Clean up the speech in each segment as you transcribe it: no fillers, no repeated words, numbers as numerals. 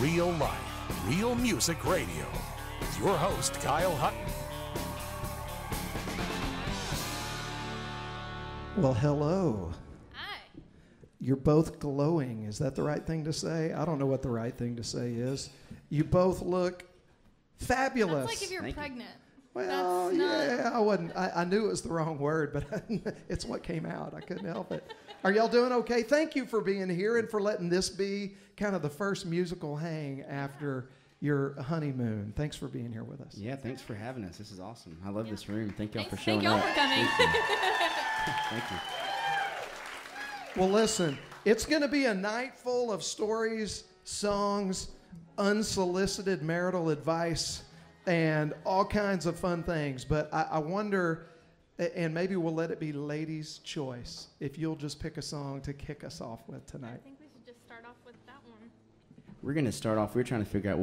Real Life, Real Music Radio with your host, Kyle Hutton. Well, hello. Hi. You're both glowing. Is that the right thing to say? I don't know what the right thing to say is. You both look fabulous. That's like if you're pregnant. Well, yeah, I wasn't. I knew it was the wrong word, but it's what came out. I couldn't help it. Are y'all doing okay? Thank you for being here and for letting this be kind of the first musical hang after your honeymoon. Thanks for being here with us. Yeah, thanks for having us. This is awesome. I love this room. Thank y'all for showing up. Thank y'all for coming. Thank you. Well, listen, it's going to be a night full of stories, songs, unsolicited marital advice, and all kinds of fun things. But I wonder, and maybe we'll let it be ladies' choice, if you'll just pick a song to kick us off with tonight. I think we should just start off with that one. We're going to start off. We're trying to figure out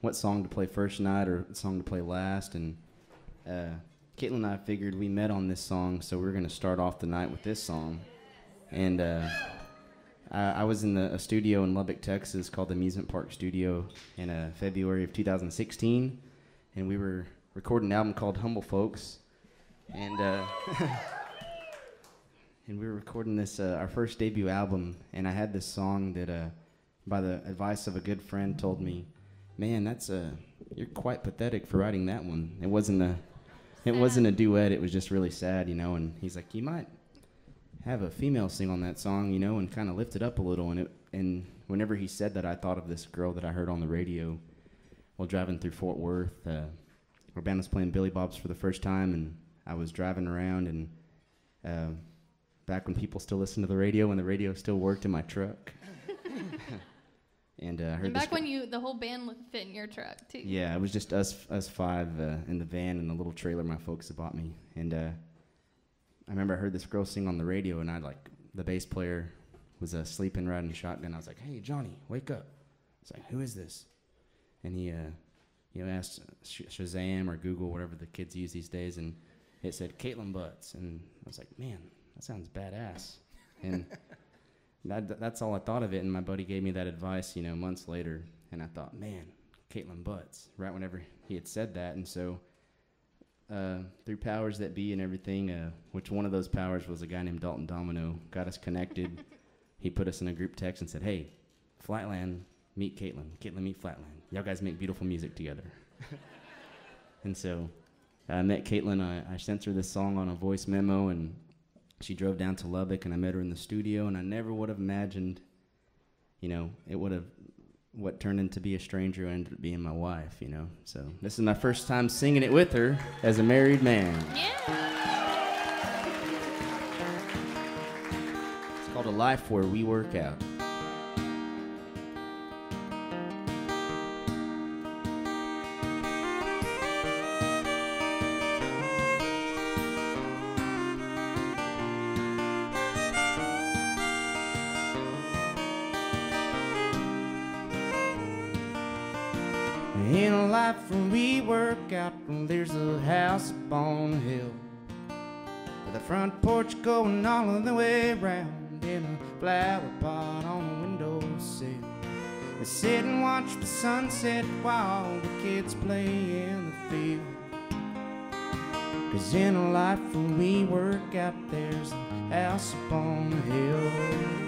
what song to play first night or what song to play last. And Kaitlin and I figured we met on this song, so we're going to start off the night with this song. And I was in a studio in Lubbock, Texas, called the Amusement Park Studio in February of 2016, and we were recording an album called Humble Folks, and and we were recording this our first debut album, and I had this song that, by the advice of a good friend, told me, "Man, that's you're quite pathetic for writing that one. It wasn't a duet. It was just really sad, you know." And he's like, "You might have a female sing on that song, you know, and kind of lift it up a little." And whenever he said that, I thought of this girl that I heard on the radio while driving through Fort Worth. Our band was playing Billy Bob's for the first time, and I was driving around, and back when people still listened to the radio, when the radio still worked in my truck. And I heard. And back when the whole band fit in your truck, too. Yeah, it was just us five in the van and a little trailer my folks had bought me. And I remember I heard this girl sing on the radio, and the bass player was sleeping, riding shotgun. I was like, "Hey, Johnny, wake up." It's like, "Who is this?" And he asked Shazam or Google, whatever the kids use these days, and it said Kaitlin Butts. And I was like, "Man, that sounds badass." And that's all I thought of it, and my buddy gave me that advice, you know, months later. And I thought, man, Kaitlin Butts, right whenever he had said that. And so through powers that be and everything, which one of those powers was a guy named Dalton Domino, got us connected. He put us in a group text and said, "Hey, Flatland, meet Kaitlin. Kaitlin, meet Flatland. Y'all guys make beautiful music together." And so I met Kaitlin. I sent her this song on a voice memo, and she drove down to Lubbock, and I met her in the studio, and I never would have imagined, you know, it would have what turned into be a stranger ended up being my wife, you know. So this is my first time singing it with her as a married man. Yeah. It's called A Life Where We Work Out. In a life where we work out, well, there's a house up on a hill with a front porch going all the way around, and a flower pot on a windowsill. We sit and watch the sunset while the kids play in the field. 'Cause in a life where we work out, there's a house up on a hill.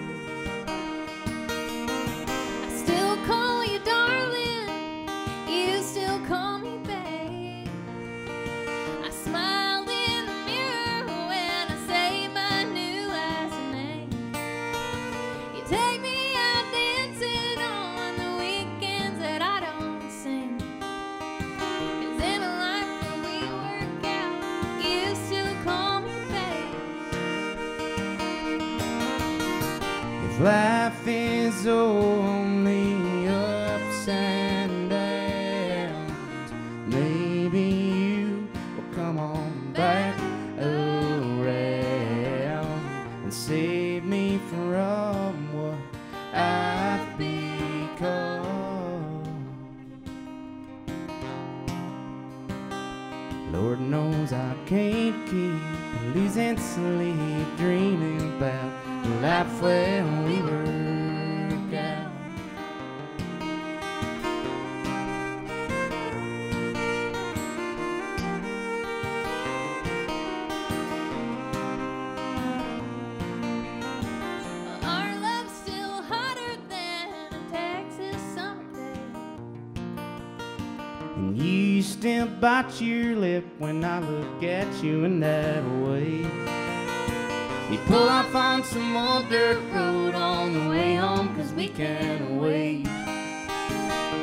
Life is only ups and downs. Maybe you will come on back around and save me from what I've become. Lord knows I can't keep losing sleep, dreaming about the life where we work out. And you still bite your lip when I look at you in that way. You pull off on some old dirt road on the way home, cause we can't wait.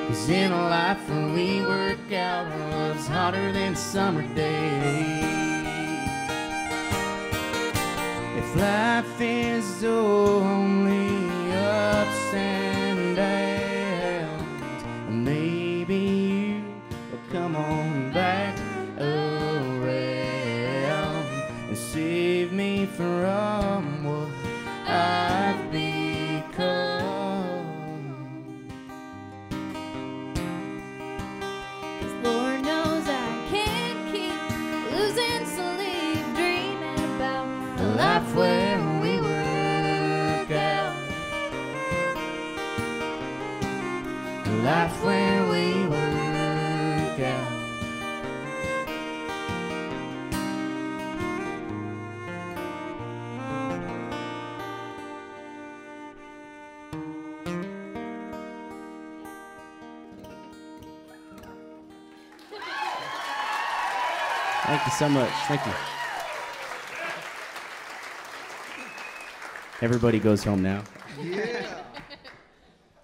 Cause in a life when we work out, love's hotter than summer days. If life is only ups and downs, maybe you will come on back around and save me from what I've become. 'Cause Lord knows I can't keep losing sleep, dreaming about a life where we work out, a life where we work out. Thank you so much. Thank you. Everybody goes home now. Yeah.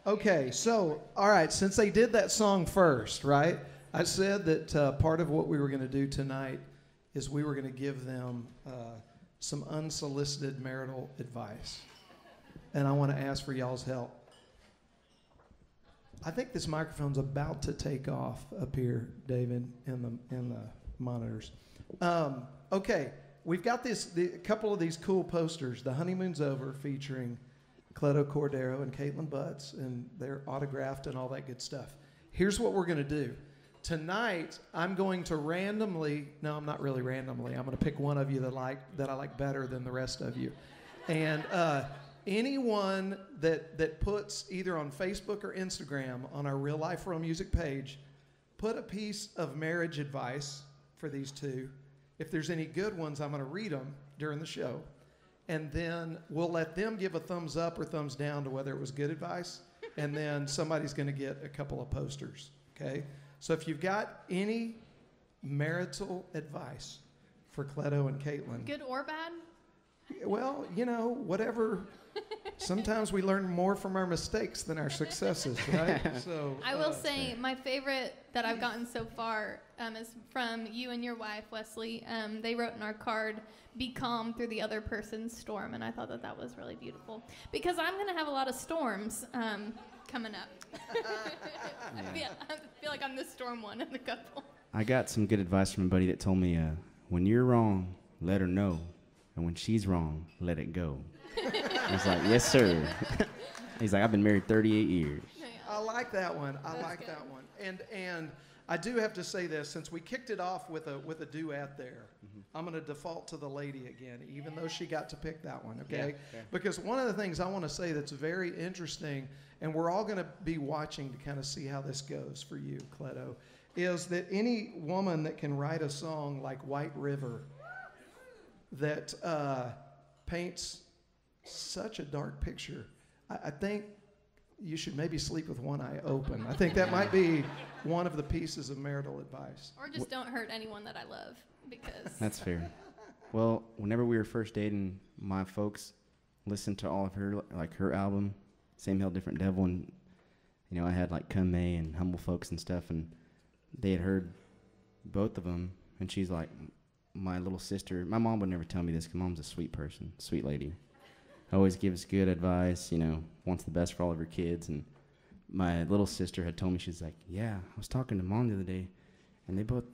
Okay, so, all right, since they did that song first, right, I said that part of what we were going to do tonight is we were going to give them some unsolicited marital advice. And I want to ask for y'all's help. I think this microphone's about to take off up here, David, in the monitors. Okay. We've got a couple of these cool posters, The Honeymoon's Over, featuring Cleto Cordero and Kaitlin Butts, and they're autographed and all that good stuff. Here's what we're going to do. Tonight, I'm going to randomly, no, I'm not really randomly, I'm going to pick one of you that I like better than the rest of you. And anyone that puts either on Facebook or Instagram on our Real Life Real Music page, put a piece of marriage advice for these two. If there's any good ones, I'm going to read them during the show. And then we'll let them give a thumbs up or thumbs down to whether it was good advice. And then somebody's going to get a couple of posters, okay? So if you've got any marital advice for Cleto and Kaitlin. Good or bad? Well, you know, whatever. Sometimes we learn more from our mistakes than our successes, right? So I will say my favorite that I've gotten so far is from you and your wife, Wesley. They wrote in our card, "Be calm through the other person's storm," and I thought that that was really beautiful because I'm going to have a lot of storms coming up. I feel like I'm the storm one of the couple. I got some good advice from a buddy that told me, "When you're wrong, let her know, and when she's wrong, let it go." He's like, "Yes, sir." He's like, "I've been married 38 years. I like that one. That's good. And I do have to say this, since we kicked it off with a duet there, I'm going to default to the lady again, even though she got to pick that one, okay? Yeah, because one of the things I want to say that's very interesting, and we're all going to be watching to kind of see how this goes for you, Cleto, is that any woman that can write a song like White River that paints such a dark picture. I think you should maybe sleep with one eye open. I think that might be one of the pieces of marital advice. Or just don't hurt anyone that I love, because... That's fair. Well, whenever we were first dating, my folks listened to all of her album, Same Hell, Different Devil, and, you know, I had, like, Come May and Humble Folks and stuff, and they had heard both of them, and she's like, my little sister, my mom would never tell me this, because Mom's a sweet person, sweet lady. Always gives good advice, you know, wants the best for all of her kids. And my little sister had told me, she's like, "Yeah, I was talking to Mom the other day, and they both,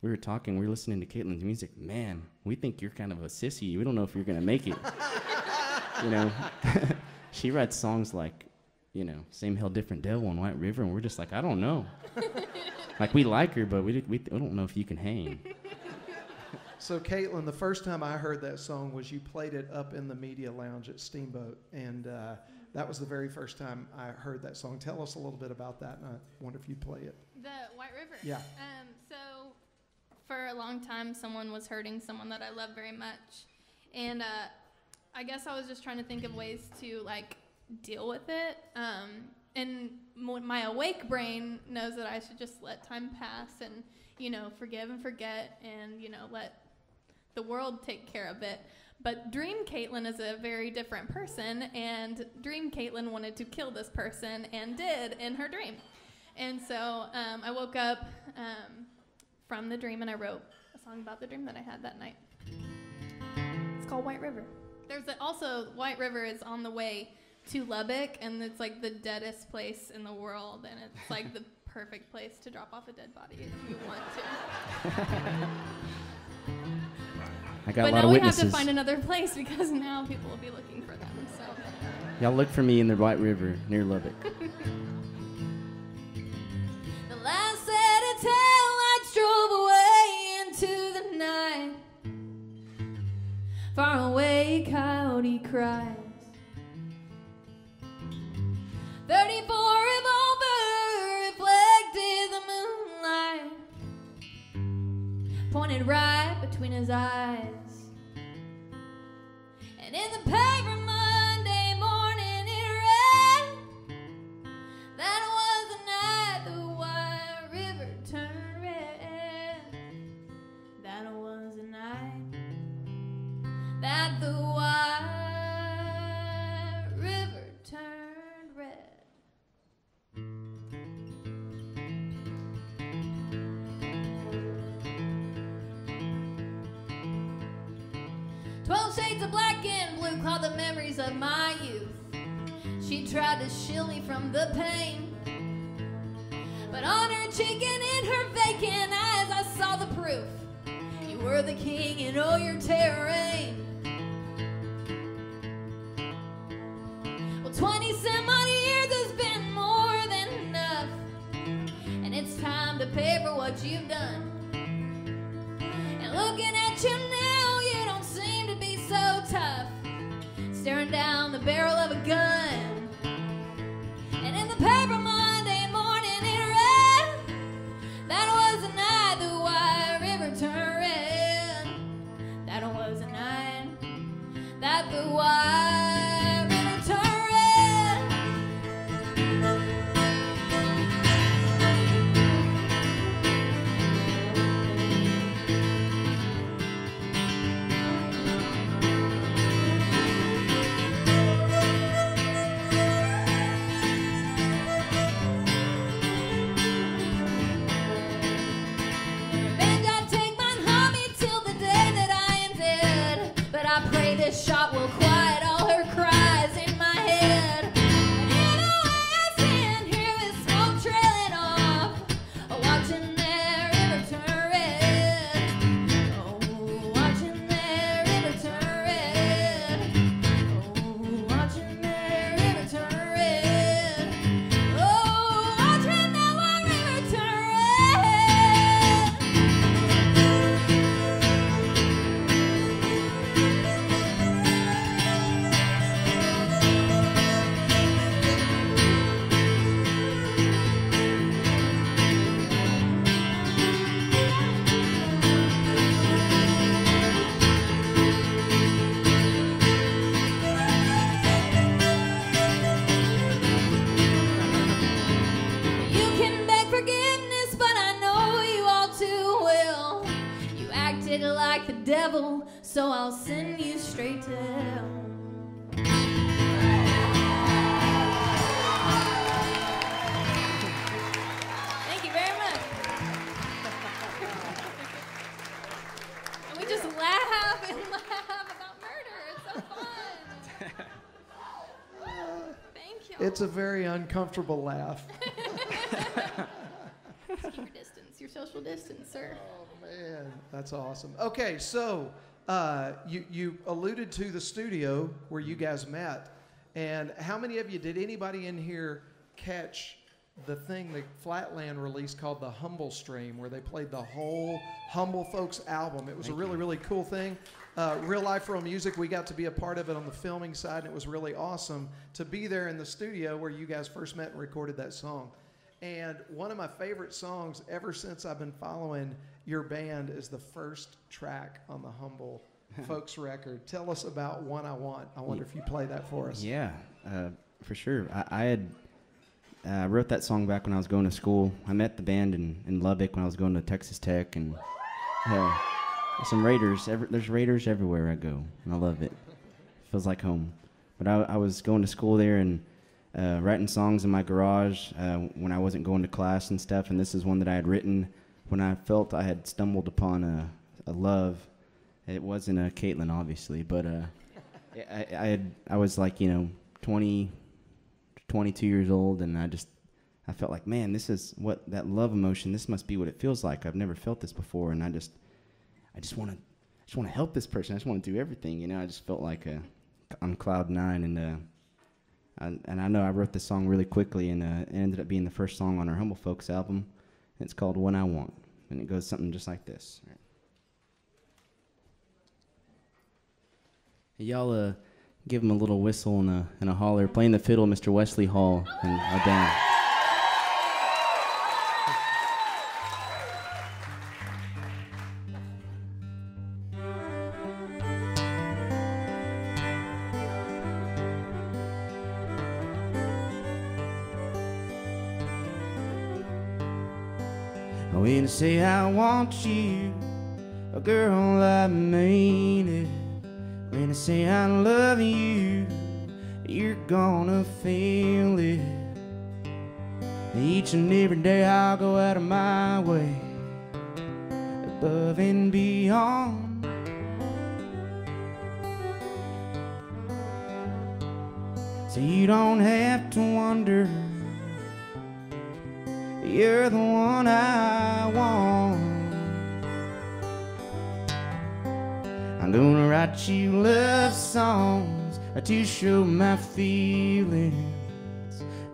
we were listening to Caitlin's music. Man, we think you're kind of a sissy. We don't know if you're going to make it." You know, she writes songs like, you know, Same Hell, Different Devil and White River, and we're just like, I don't know. Like, we like her, but we don't know if you can hang. So, Kaitlin, the first time I heard that song was you played it up in the media lounge at Steamboat, and that was the very first time I heard that song. Tell us a little bit about that, and I wonder if you'd play it. The White River. Yeah. So, for a long time, someone was hurting someone that I love very much, and I guess I was just trying to think of ways to, like, deal with it. And my awake brain knows that I should just let time pass and, you know, forgive and forget and, you know, let the world take care of it. But Dream Kaitlin is a very different person, and Dream Kaitlin wanted to kill this person and did in her dream. And so I woke up from the dream and I wrote a song about the dream that I had that night. It's called White River. There's also White River is on the way to Lubbock, and it's like the deadest place in the world, and it's like the perfect place to drop off a dead body if you want to. I got but a lot of witnesses. But now we have to find another place because now people will be looking for them. So. Y'all look for me in the White River near Lubbock. The last set of taillights drove away into the night. Far away, coyote cried. 34 revolver reflected the moonlight, pointed right between his eyes. And in the paper Monday morning it read, that was the night the White River turned red. That was the night that the White Shades of black and blue cloud the memories of my youth. She tried to shield me from the pain, but on her cheek and in her vacant eyes I saw the proof. You were the king in all your terrain. Well, 20-some-odd years has been more than enough, and it's time to pay for what you've done. And looking at you now, you don't seem to be so tough, staring down the barrel of a gun. And in the paper Monday morning it read, that was the night the White River turned red. That was the night that the White River turned red. This shot will quiet all her cries in my head. And in a way I stand here with smoke trailing off, watching that river turn red. Oh, watching that river turn red. Oh, watching that river turn red. Oh, watching that white river turn red. Like the devil, so I'll send you straight to hell. Thank you very much. And we just laugh and laugh about murder. It's so fun. Thank you. It's a very uncomfortable laugh. Your social distance, sir. Oh man, that's awesome. Okay, so you alluded to the studio where you guys met, and how many of you, did anybody in here catch the thing that Flatland released called the Humble Stream, where they played the whole Humble Folks album? It was a really, really cool thing. Real Life Real Music, we got to be a part of it on the filming side, and it was really awesome to be there in the studio where you guys first met and recorded that song. And one of my favorite songs ever since I've been following your band is the first track on the Humble Folks record. Tell us about When I Want. I wonder if you play that for us. Yeah, for sure. I had I wrote that song back when I was going to school. I met the band in Lubbock when I was going to Texas Tech, and some Raiders. There's Raiders everywhere I go, and I love it. Feels like home. But I was going to school there and writing songs in my garage when I wasn't going to class and stuff, and this is one that I had written when I felt I had stumbled upon a love. It wasn't a Kaitlin, obviously, but I was like, you know, 22 years old, and I felt like, man, this is what that love emotion, this must be what it feels like. I've never felt this before, and I just want to help this person. I just want to do everything, you know. I just felt like on cloud nine, and I know I wrote this song really quickly, and it ended up being the first song on our Humble Folks album. It's called When I Want, and it goes something just like this. All right. Y'all give him a little whistle and a holler. Playing the fiddle, Mr. Wesley Hall, and a band. When I say I want you, a girl, I mean it. When I say I love you, you're gonna feel it. Each and every day I'll go out of my way, above and beyond. So you don't have to wonder, you're the one I want. I'm gonna write you love songs to show my feelings.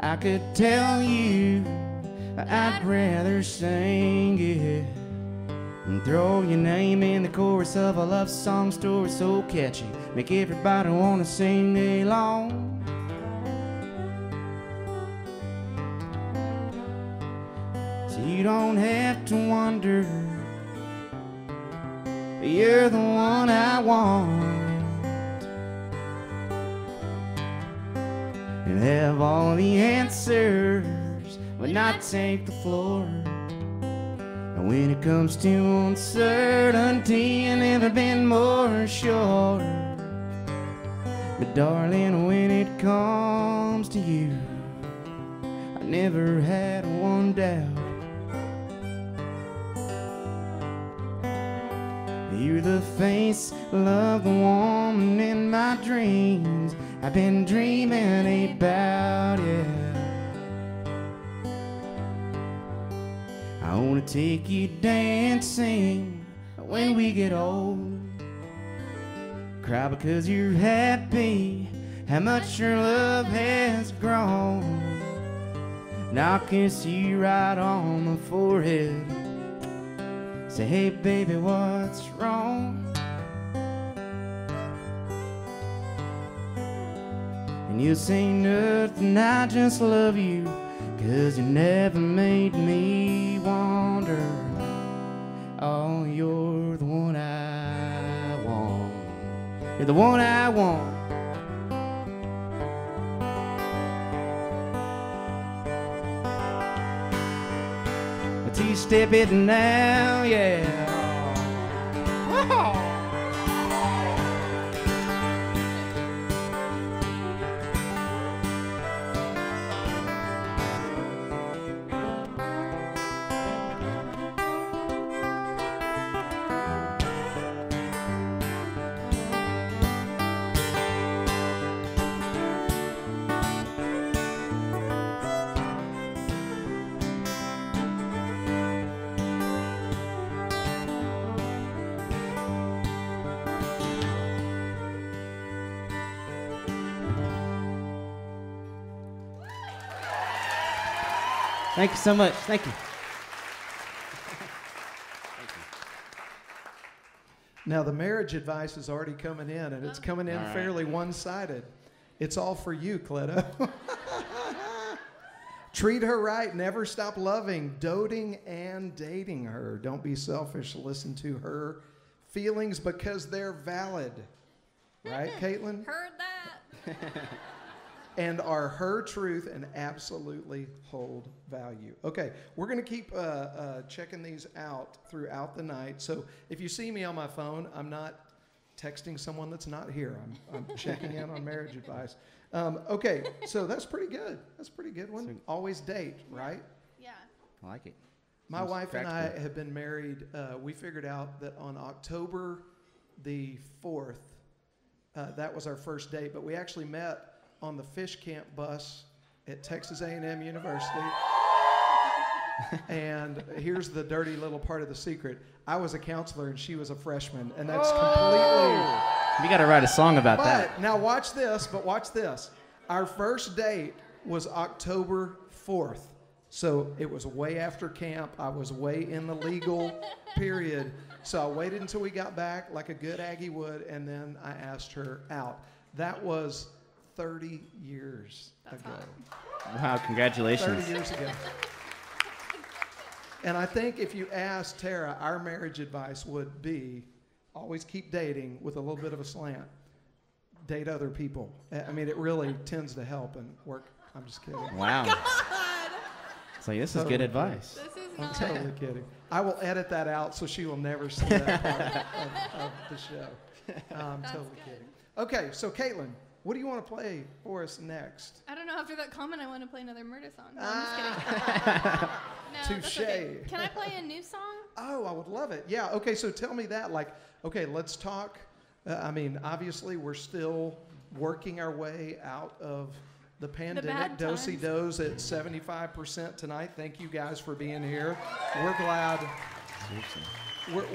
I could tell you I'd rather sing it and throw your name in the chorus of a love song story so catchy, make everybody wanna sing along. So you don't have to wonder, you're the one I want. And have all the answers, but not take the floor. And when it comes to uncertainty, I've never been more sure. But darling, when it comes to you, I never had one doubt. You're the face of the woman in my dreams. I've been dreaming about it. I wanna take you dancing when we get old. Cry because you're happy, how much your love has grown. And I'll kiss you right on the forehead. Say, hey baby, what's wrong? And you'll say nothing, I just love you, 'cause you never made me wonder. Oh, you're the one I want. You're the one I want. Two-step it now, yeah. Thank you so much. Thank you. Thank you. Now, the marriage advice is already coming in, and it's coming in fairly one-sided. It's all for you, Cleto. Treat her right. Never stop loving, doting, and dating her. Don't be selfish. Listen to her feelings because they're valid. Right, Kaitlin? Heard that. and are her truth and absolutely hold value. Okay, we're going to keep checking these out throughout the night. So if you see me on my phone, I'm not texting someone that's not here. I'm checking in on marriage advice. Okay, so that's pretty good. That's a pretty good one. So, always date, right? Yeah. I like it. My wife and I have been married. We figured out that on October the 4th, that was our first date, but we actually met on the fish camp bus at Texas A&M University. And here's the dirty little part of the secret. I was a counselor and she was a freshman, and that's completely... You got to write a song about that. Now watch this, but watch this. Our first date was October 4th. So it was way after camp. I was way in the legal period. So I waited until we got back like a good Aggie would, and then I asked her out. That was 30 years ago. Hot. Wow, congratulations. 30 years ago. And I think if you asked Tara, our marriage advice would be always keep dating with a little bit of a slant. Date other people. I mean, it really tends to help and work. I'm just kidding. Oh wow. God. So this totally is good advice. This is not. I'm totally kidding. I will edit that out so she will never see that part of the show. I'm totally kidding. Okay, so Kaitlin, what do you want to play for us next? I don't know. After that comment, I want to play another murder song. No, I'm just kidding. No, touché. Okay. Can I play a new song? Oh, I would love it. Yeah. Okay. So tell me that. Like, okay, let's talk. I mean, obviously, we're still working our way out of the pandemic. Do-si-dos at 75% tonight. Thank you guys for being here. We're glad.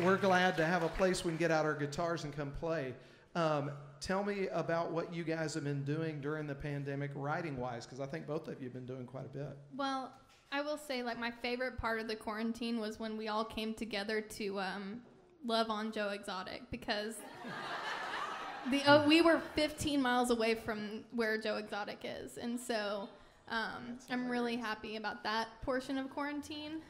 We're glad to have a place we can get out our guitars and come play. Tell me about what you guys have been doing during the pandemic writing-wise, because I think both of you have been doing quite a bit. Well, I will say, like, my favorite part of the quarantine was when we all came together to love on Joe Exotic, because we were 15 miles away from where Joe Exotic is, and so I'm really happy about that portion of quarantine.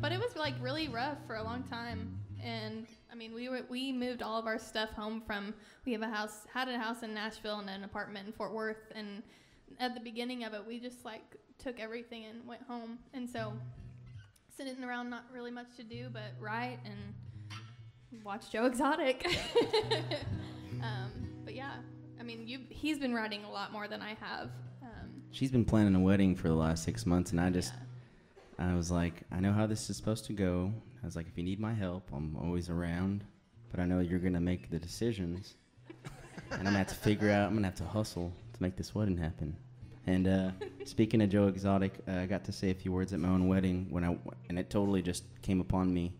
But it was, like, really rough for a long time. And I mean, we moved all of our stuff home from. We have had a house in Nashville and an apartment in Fort Worth. And at the beginning of it, we just like took everything and went home. And so sitting around, not really much to do but write and watch Joe Exotic. But yeah, I mean, he's been writing a lot more than I have. She's been planning a wedding for the last 6 months, and I was like, I know how this is supposed to go. I was like, if you need my help, I'm always around. But I know you're going to make the decisions. And I'm going to have to figure out, I'm going to have to hustle to make this wedding happen. And speaking of Joe Exotic, I got to say a few words at my own wedding, and it totally just came upon me.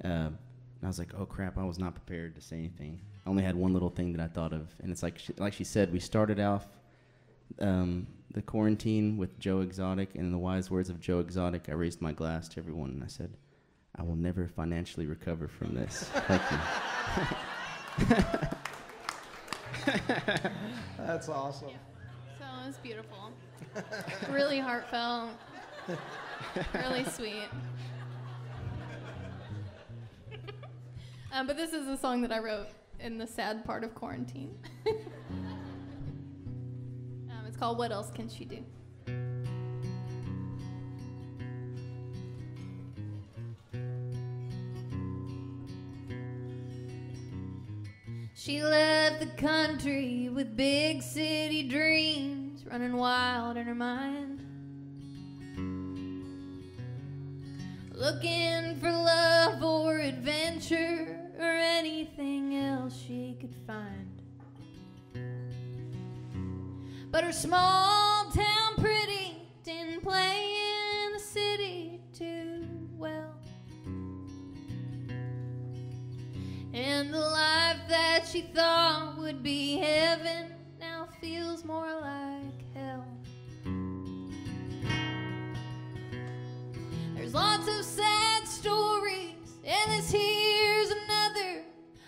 And I was like, oh, crap, I was not prepared to say anything. I only had one little thing that I thought of. And it's like she said, we started off the quarantine with Joe Exotic. And in the wise words of Joe Exotic, I raised my glass to everyone, and I said, I will never financially recover from this. Thank you. That's awesome. Yeah. So it was beautiful. Really heartfelt. Really sweet. But this is a song that I wrote in the sad part of quarantine. It's called What Else Can She Do? She left the country with big city dreams running wild in her mind, looking for love or adventure or anything else she could find. But her small town pretty didn't play in the city too well, and the life that she thought would be heaven now feels more like hell. There's lots of sad stories, and this here's another.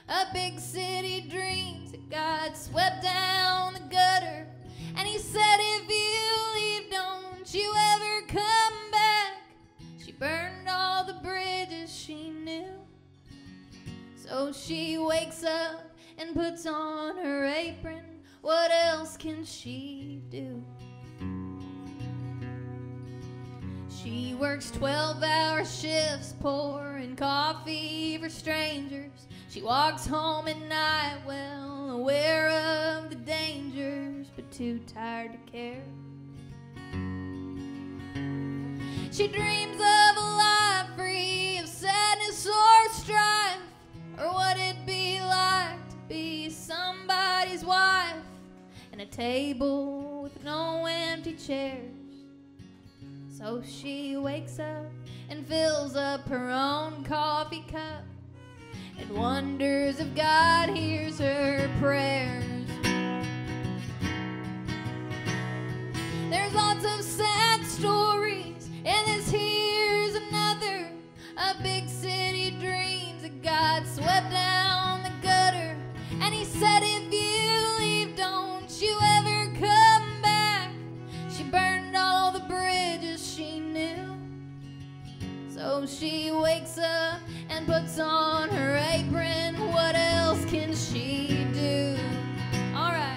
A big city dreams that got swept down the gutter, and he said, if you leave, don't you ever come back. She burned all the bridges she knew. So she wakes up and puts on her apron, What else can she do? She works 12-hour shifts, pouring coffee for strangers. She walks home at night, well aware of the dangers, but too tired to care. She dreams of a life free of sadness or strife, or what it'd be like to be somebody's wife, and a table with no empty chairs. So she wakes up and fills up her own coffee cup and wonders if God hears her prayers. There's lots of sad stories, and this here's another of big city dreams that God swept down the gutter. And he said, if you leave, don't you ever come back. She burned all the bridges she knew. So she wakes up and puts on her apron. What else can she do? All right.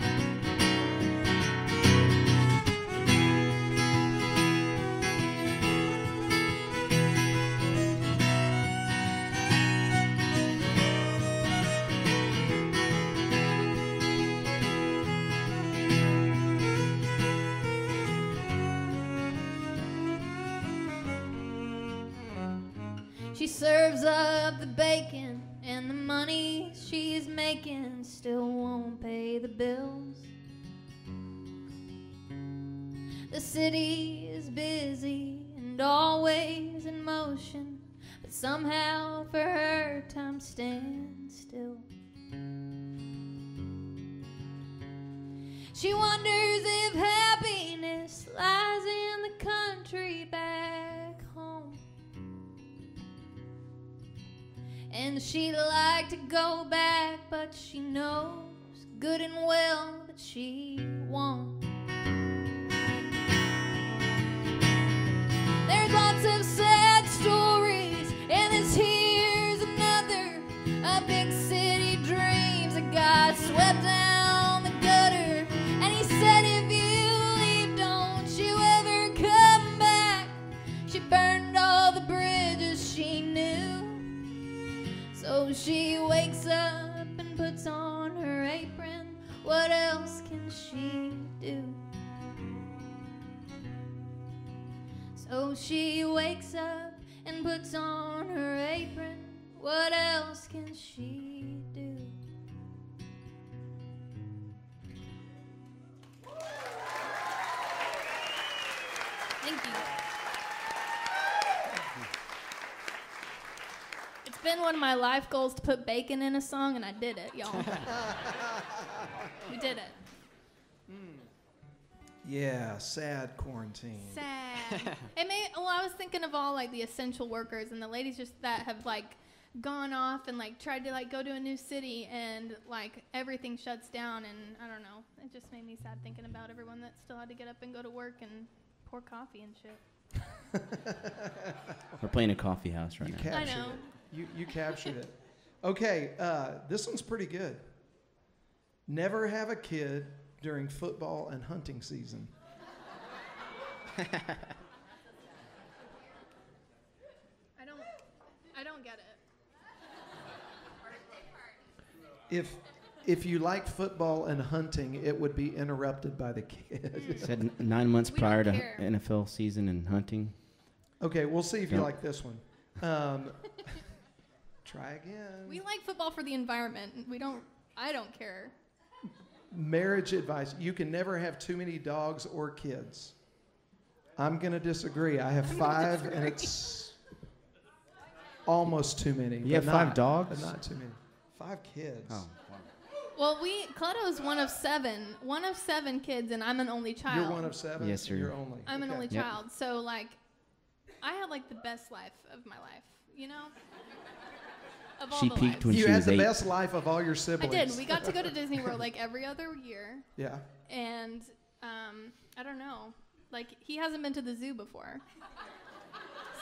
She serves up the bacon, and the money she's making still won't pay the bills. The city is busy and always in motion, but somehow for her time stands still. She wonders if happiness lies in the country back home. And she'd like to go back, but she knows good and well that she won't. There's lots of sad stories, and this here's another of big city dreams that got swept down the gutter. And he said, if you leave, don't you ever come back. She burned all the bridges she knew. So she wakes up and puts on her apron. What else can she do? So she wakes up and puts on her apron. What else can she do? Thank you. It's been one of my life goals to put bacon in a song, and I did it, y'all. We did it. Yeah, sad quarantine. Sad. Well, I was thinking of all like the essential workers and the ladies just that have like gone off and like tried to like go to a new city and like everything shuts down, and I don't know. It just made me sad thinking about everyone that still had to get up and go to work and pour coffee and shit. We're playing a coffee house right now. I know. You captured it. Okay, this one's pretty good. Never have a kid during football and hunting season. I don't get it. If you like football and hunting, it would be interrupted by the kid. Said 9 months prior to NFL season and hunting. Okay, we'll see if you like this one. Try again. We like football for the environment. I don't care. Marriage advice. You can never have too many dogs or kids. I'm going to disagree. I have five, and it's almost too many. You have five dogs? But not too many. Five kids. Oh, wow. Well, Cleto's one of seven. One of seven kids, and I'm an only child. You're one of seven? Yes, sir. You're only. I'm an only child. So, like, I had, like, the best life of my life, you know? She peaked when she was 8. You had the best life of all your siblings. I did. We got to go to Disney World like every other year. Yeah. And I don't know. Like, he hasn't been to the zoo before.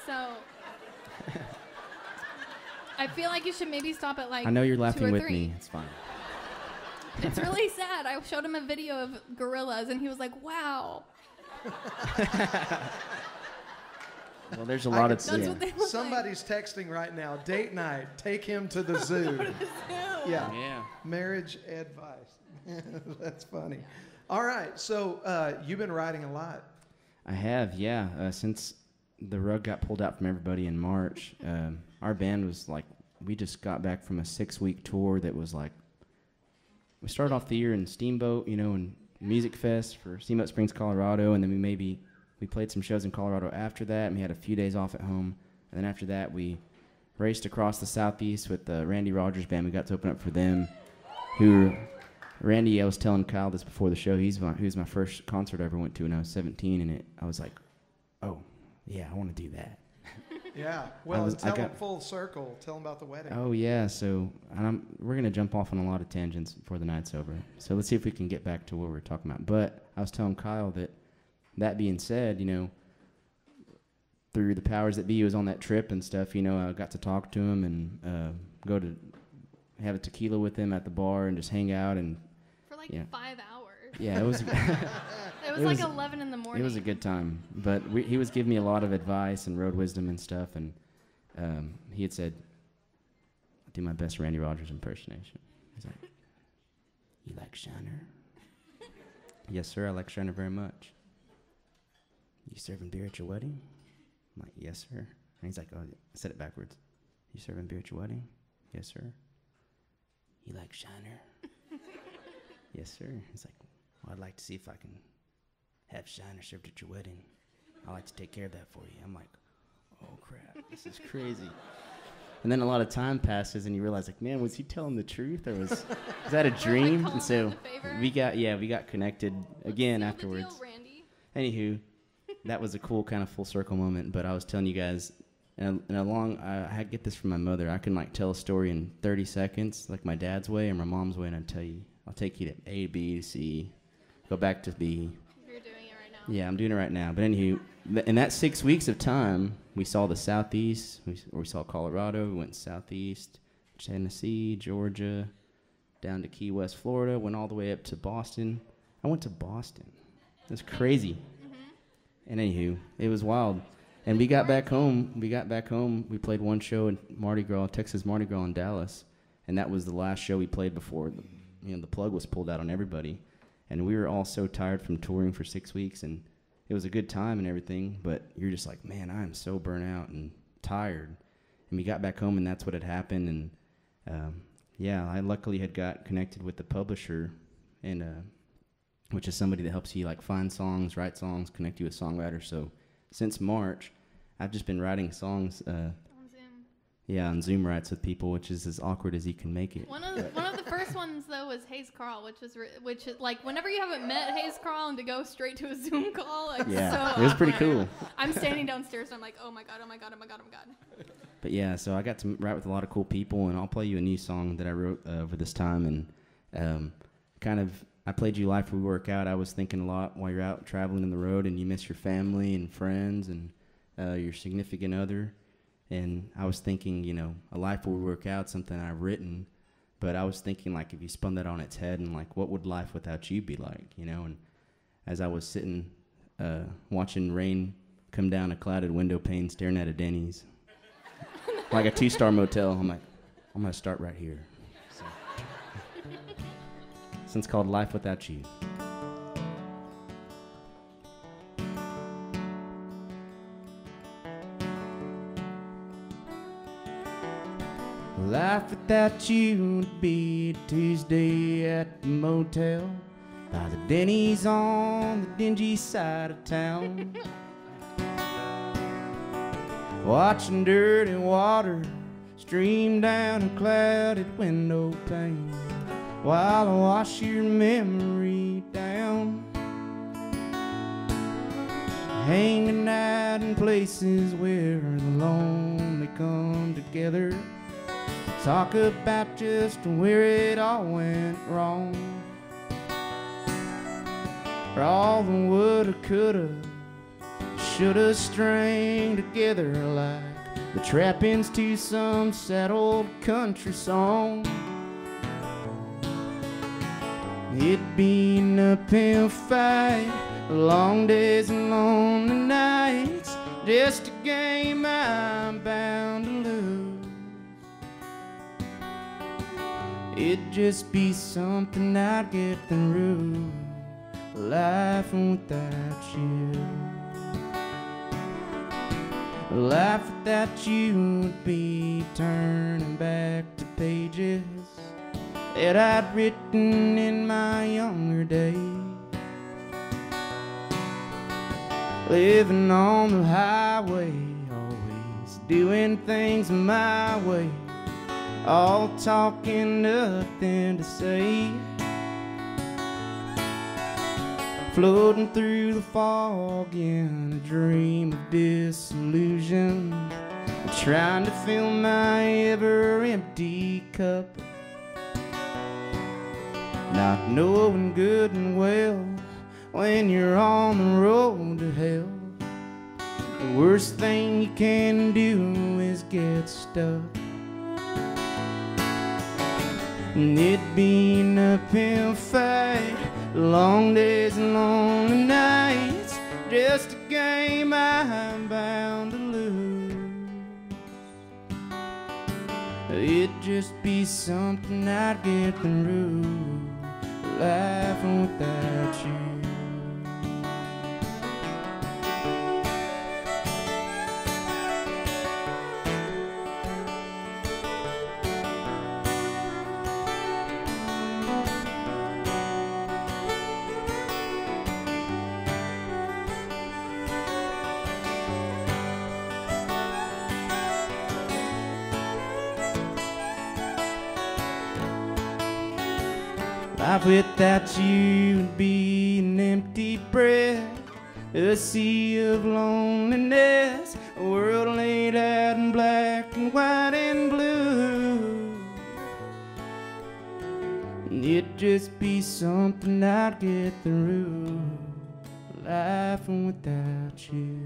So I feel like you should maybe stop at like 2 or 3. I know you're laughing with me. It's fine. It's really sad. I showed him a video of gorillas, and he was like, wow. Well, there's a lot of... Somebody's like. Texting right now. Date night. Take him to the zoo. Yeah. Marriage advice. That's funny. All right. So you've been riding a lot. I have, yeah. Since the rug got pulled out from everybody in March, our band was like... We just got back from a 6-week tour that was like... We started off the year in Steamboat, and Music Fest for Steamboat Springs, Colorado, and then we played some shows in Colorado after that, and we had a few days off at home. And then after that, we raced across the Southeast with the Randy Rogers Band. We got to open up for them. Who, Randy, I was telling Kyle this before the show, he was my first concert I ever went to when I was 17, and I was like, oh, yeah, I want to do that. Yeah, well, tell them full circle. Tell them about the wedding. Oh, yeah, so we're going to jump off on a lot of tangents before the night's over. So let's see if we can get back to what we were talking about. But I was telling Kyle that being said, through the powers that be, it was on that trip and stuff, I got to talk to him and go to have a tequila with him at the bar and just hang out. And for like 5 hours. Yeah, it was... It was like 11 in the morning. It was a good time. But he was giving me a lot of advice and road wisdom and stuff. And he had said, I'll do my best Randy Rogers impersonation. He's like, you like Shiner? Yes, sir, I like Shiner very much. You serving beer at your wedding? I'm like, yes, sir. And he's like, oh, I said it backwards. You serving beer at your wedding? Yes, sir. You like Shiner? Yes, sir. He's like, well, I'd like to see if I can... have Shiner served at your wedding. I'd like to take care of that for you. I'm like, oh, crap, this is crazy. And then a lot of time passes, and you realize, like, man, was he telling the truth, or was that a dream? And so we got connected again afterwards. Deal, Randy. Anywho, that was a cool kind of full circle moment, but I was telling you guys, I get this from my mother. I can, like, tell a story in 30 seconds, like my dad's way and my mom's way, and I'd tell you, I'll take you to A, B, C, go back to B. Yeah, I'm doing it right now. But anywho, in that 6 weeks of time, we saw the Southeast. We saw Colorado. We went Southeast, Tennessee, Georgia, down to Key West, Florida. Went all the way up to Boston. I went to Boston. That's crazy. Mm-hmm. And anywho, it was wild. And we got back home. We played one show in Mardi Gras, Texas Mardi Gras in Dallas, and that was the last show we played before the plug was pulled out on everybody. And we were all so tired from touring for 6 weeks, and it was a good time and everything, but you're just like, man, I am so burnt out and tired. And we got back home, and that's what had happened. And, I luckily had got connected with the publisher, and which is somebody that helps you, like, find songs, write songs, connect you with songwriters. So since March, I've just been writing songs. On Zoom. Yeah, on Zoom writes with people, which is as awkward as you can make it. One of the first ones, though, was Hayes Carl, which is like, whenever you haven't met Hayes Carl and to go straight to a Zoom call, like, so it was pretty cool. I'm standing downstairs and I'm like, oh my god. But yeah, so I got to write with a lot of cool people, and I'll play you a new song that I wrote over this time. And I played you Life We Work Out. I was thinking a lot while you're out traveling on the road, and you miss your family and friends and your significant other. And I was thinking, a life will work out, something I've written. But I was thinking, like, if you spun that on its head and, like, what would life without you be like, And as I was sitting, watching rain come down a clouded window pane, staring at a Denny's, like a 2-star motel, I'm like, I'm going to start right here. So. So it's called Life Without You. Life without you would be a Tuesday at the motel by the Denny's on the dingy side of town. Watching dirty water stream down a clouded window pane while I wash your memory down. Hanging out in places where the lonely come together, talk about just where it all went wrong. For all the woulda, coulda, shoulda string together like the trappings to some sad old country song. It been a pimp fight, long days and lonely nights, just a game I'm bound to lose. It'd just be something I'd get through, life without you. Life without you would be turning back to pages that I'd written in my younger days, living on the highway, always doing things my way, all talking nothing to say, floating through the fog in a dream of disillusion, trying to fill my ever empty cup, not knowing good and well when you're on the road to hell, the worst thing you can do is get stuck. And it been a pimp fight, long days and lonely nights, just a game I'm bound to lose. It'd just be something I'd get through, life without you. Life without you would be an empty breath, a sea of loneliness, a world laid out in black and white and blue. And it'd just be something I'd get through, life without you.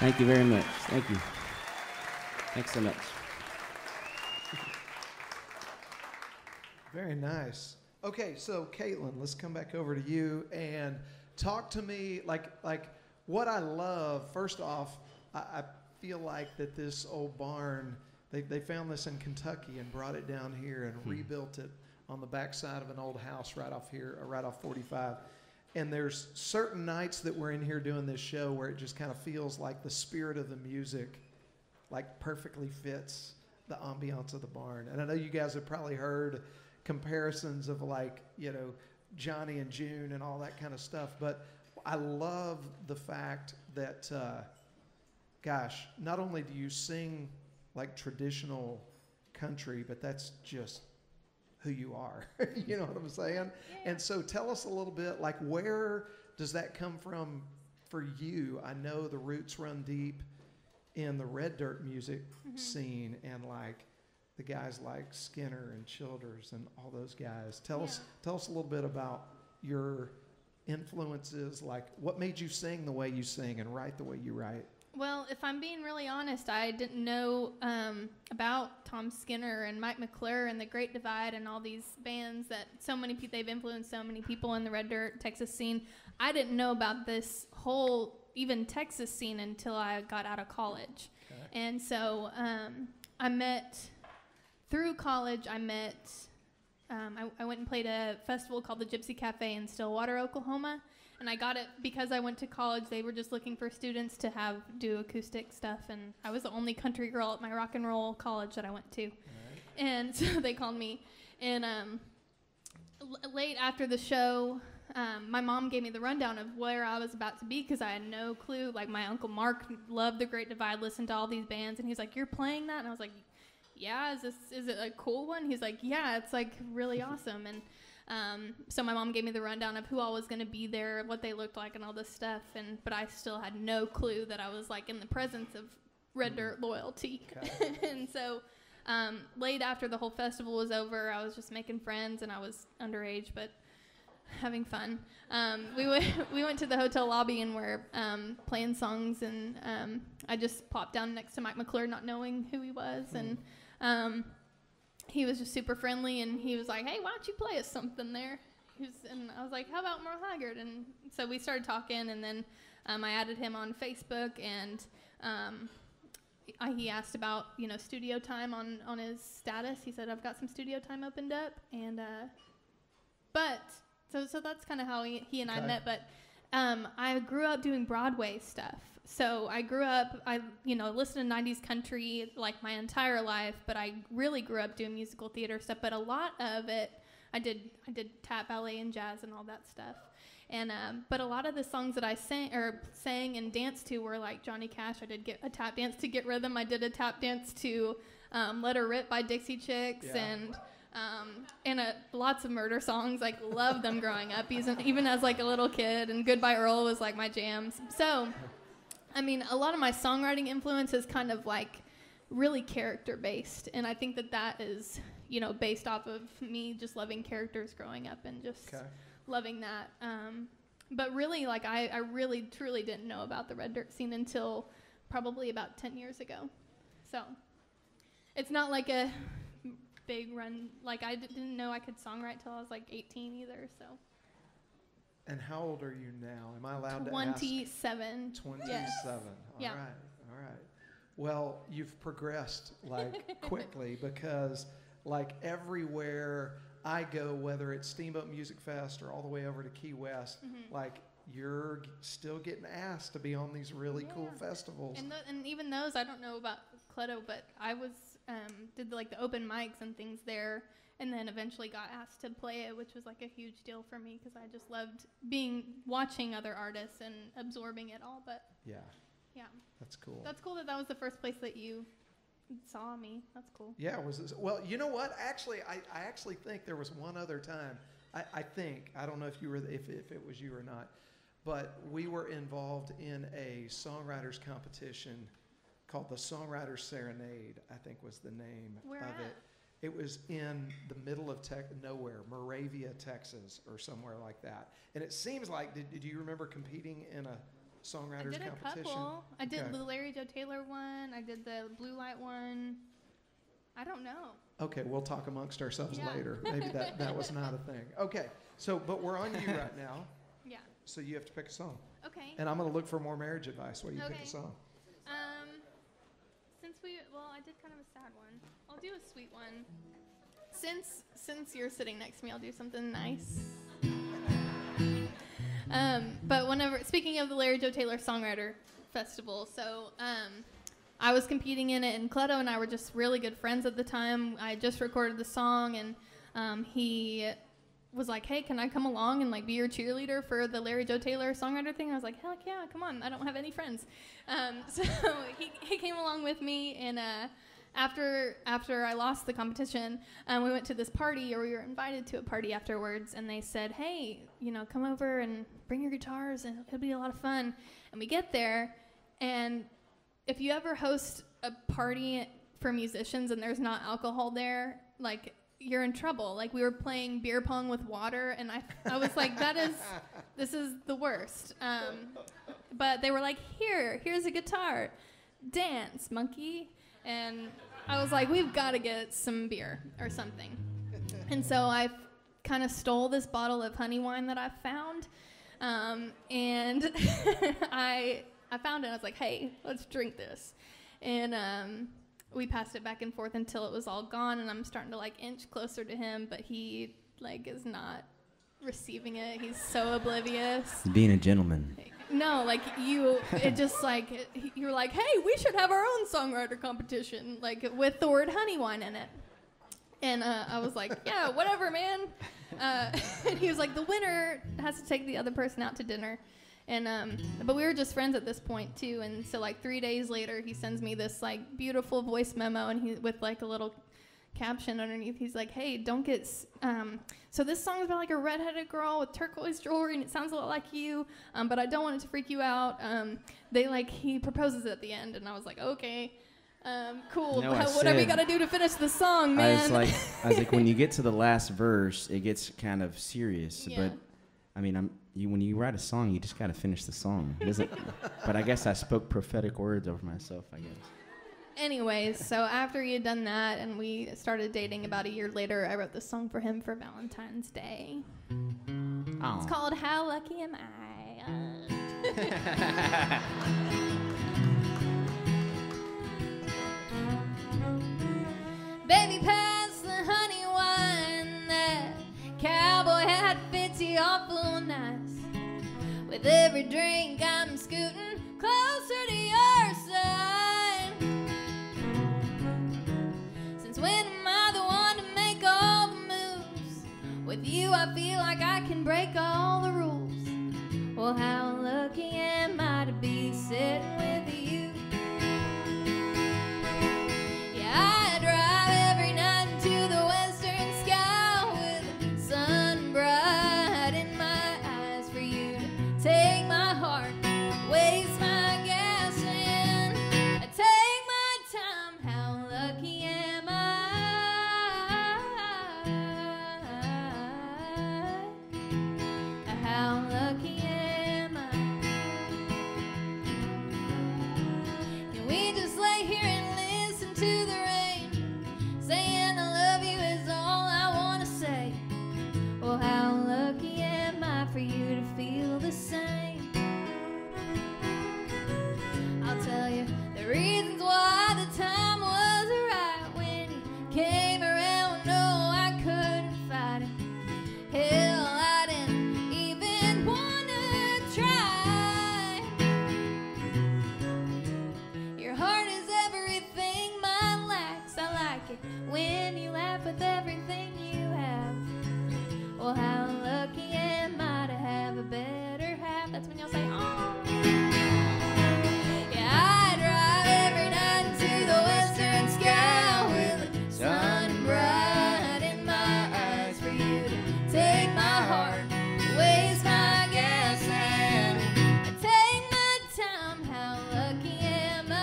Thank you very much. Thank you. Thanks so much. Very nice. Okay, so Kaitlin, let's come back over to you and talk to me. Like what I love, first off, I feel like that this old barn, they found this in Kentucky and brought it down here and rebuilt it on the backside of an old house right off here, right off 45. And there's certain nights that we're in here doing this show where it just kind of feels like the spirit of the music like perfectly fits the ambiance of the barn. And I know you guys have probably heard comparisons of like, you know, Johnny and June and all that kind of stuff. But I love the fact that, gosh, not only do you sing like traditional country, but that's just who you are. You know what I'm saying? Yeah. And so tell us a little bit, like, where does that come from for you? I know the roots run deep in the Red Dirt music scene, and like the guys like Skinner and Childers and all those guys. Tell us a little bit about your influences, like what made you sing the way you sing and write the way you write. Well, if I'm being really honest, I didn't know about Tom Skinner and Mike McClure and The Great Divide and all these bands that so many people, they've influenced so many people in the Red Dirt Texas scene. I didn't know about this whole even Texas scene until I got out of college. Okay. And so I met, through college, I went and played a festival called the Gypsy Cafe in Stillwater, Oklahoma. And I got it because I went to college. They were just looking for students to do acoustic stuff. And I was the only country girl at my rock and roll college that I went to. All right. And so they called me. And late after the show, my mom gave me the rundown of where I was about to be because I had no clue. Like, my Uncle Mark loved The Great Divide, listened to all these bands, and he's like, "You're playing that?" And I was like, "Yeah, is it a cool one?" He's like, "Yeah, it's like really awesome." And so my mom gave me the rundown of who all was going to be there, what they looked like, and all this stuff. And but I still had no clue that I was like in the presence of Red Dirt loyalty. And so late after the whole festival was over, I was just making friends, and I was underage, but having fun. We went to the hotel lobby and were playing songs, and I just popped down next to Mike McClure, not knowing who he was, and he was just super friendly, and he was like, "Hey, why don't you play us something there?" And I was like, "How about Merle Haggard?" And so we started talking, and then I added him on Facebook, and he asked about, you know, studio time on his status. He said, "I've got some studio time opened up," and so that's kind of how he and I met. But I grew up doing Broadway stuff. So I grew up, I listened to 90s country like my entire life, but I really grew up doing musical theater stuff. But a lot of it, I did tap, ballet, and jazz, and all that stuff. And but a lot of the songs that I sang and danced to were like Johnny Cash. I did a tap dance to "Get Rhythm." I did a tap dance to "Let Her Rip" by Dixie Chicks, and lots of murder songs. Like, loved them growing up, even as like a little kid. And "Goodbye Earl" was like my jams. So, I mean, a lot of my songwriting influence is kind of like really character based, and I think that is, you know, based off of me just loving characters growing up and just loving that. But really, like, I really truly didn't know about the Red Dirt scene until probably about 10 years ago. So it's not like a big run. Like, I didn't know I could songwrite till I was like 18 either. So. And how old are you now? Am I allowed 27. To ask? 27. Yes. All right. Well, you've progressed like quickly, because like everywhere I go, whether it's Steamboat Music Fest or all the way over to Key West, like you're still getting asked to be on these really cool festivals. And even those, I don't know about Cleto, but I did like the open mics and things there, and then eventually got asked to play it, which was like a huge deal for me because I just loved watching other artists and absorbing it all. But yeah, that's cool. That's cool that was the first place that you saw me. That's cool. Yeah, well, you know what? Actually, I think there was one other time. I don't know if you were if it was you or not, but we were involved in a songwriters competition called the Songwriters Serenade, I think was the name of it. It was in the middle of nowhere, Moravia, Texas, or somewhere like that. And it seems like, do you remember competing in a songwriters competition? I did a couple. I did the Larry Joe Taylor one. I did the Blue Light one. I don't know. Okay, we'll talk amongst ourselves later. Maybe that was not a thing. Okay, so, but we're on you right now. Yeah. So you have to pick a song. Okay. And I'm going to look for more marriage advice while you pick a song. I did kind of a sad one. I'll do a sweet one. Since you're sitting next to me, I'll do something nice. But speaking of the Larry Joe Taylor Songwriter Festival, so I was competing in it, and Cleto and I were just really good friends at the time. I just recorded the song, and he was like, "Hey, can I come along and like be your cheerleader for the Larry Joe Taylor songwriter thing?" I was like, "Heck yeah, come on! I don't have any friends." So he came along with me, and after I lost the competition, we went to this party, or we were invited to a party afterwards, and they said, "Hey, you know, come over and bring your guitars, and it'll be a lot of fun." And we get there, and if you ever host a party for musicians and there's not alcohol there, like, you're in trouble. Like, we were playing beer pong with water, and I was like, this is the worst. But they were like, here's a guitar. Dance, monkey. And I was like, we've got to get some beer or something. And so I kind of stole this bottle of Honeywine that I found. And I found it, and I was like, hey, let's drink this. And we passed it back and forth until it was all gone, and I'm starting to like inch closer to him, but he like is not receiving it. He's so oblivious. Being a gentleman. No, like you're like, hey, we should have our own songwriter competition, like with the word Honeywine in it. And I was like, yeah, whatever, man. And he was like, the winner has to take the other person out to dinner. And but we were just friends at this point too, and so like 3 days later he sends me this like beautiful voice memo, and he with like a little caption underneath. He's like, hey, don't get so this song is about like a redheaded girl with turquoise jewelry, and it sounds a lot like you, but I don't want it to freak you out. He proposes at the end, and I was like, okay, cool. No, whatever you gotta do to finish the song, man. I was like, when you get to the last verse, it gets kind of serious, but I mean, when you write a song, you just got to finish the song. But I guess I spoke prophetic words over myself, I guess. Anyways, so after you had done that and we started dating about a year later, I wrote this song for him for Valentine's Day. Oh. It's called How Lucky Am I? Baby, pass the Honeywine. That cowboy hat fits you awful nice. With every drink, I'm scooting closer to your side. Since when am I the one to make all the moves? With you, I feel like I can break all the rules. Well, how lucky am I to be sitting with you? Yeah, I drive every night to the western sky with the sun bright in my eyes for you to take my heart, waste my gas, and I take my time. How lucky am I? How lucky am I? Can we just lay here and listen to the saying I love you is all I want to say. Well, how lucky am I for you to feel the same? I'll tell you the reasons why the time was right when you came around. No, I couldn't fight it. Hell, I didn't even want to try. Your heart is everything mine lacks. I like it when you laugh with everything you have. Well, how lucky am I to have a better half? That's when y'all say, oh. Yeah, I drive every night to the western sky with the sun bright in my eyes for you to take my heart, waste my gas, and I take my time. How lucky am I?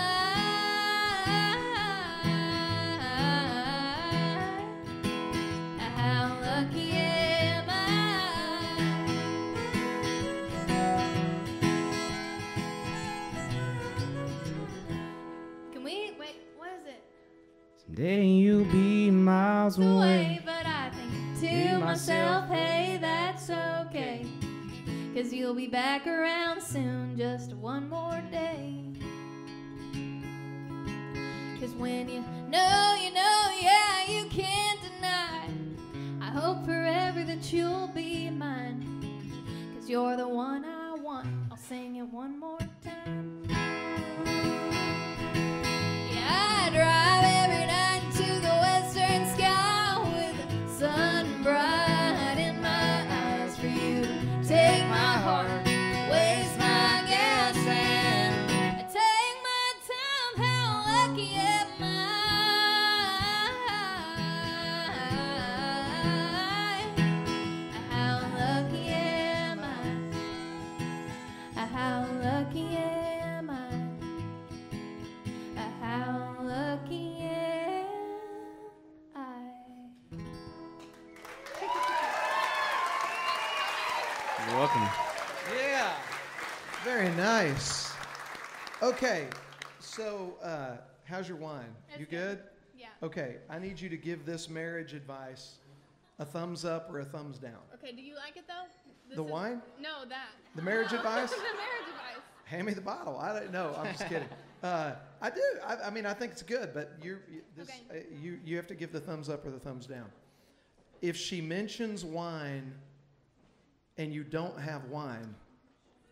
How lucky am I? Can we wait? What is it? Someday you'll be miles The away. way, but I think to myself, hey, that's okay. Cause you'll be back around soon, just one more day. Cause when yeah, you can't deny. I hope forever that you'll be mine. Cause you're the one I want. I'll sing it one more time. Yeah, I drive every night to the western sky with the sun bright in my eyes for you to take my heart, waste my gas, and I take my time. How lucky am I? How lucky am I? How lucky am I? How lucky am I? You're welcome. Yeah. Very nice. Okay. So, how's your wine? It's You good? Yeah. Okay. I need you to give this marriage advice a thumbs up or a thumbs down. Okay, do you like it though? The wine? No, that. The marriage advice? The marriage advice. Hand me the bottle. I don't know. I'm just kidding. I do. I mean, I think it's good, but Okay. You have to give the thumbs up or the thumbs down. If she mentions wine and you don't have wine,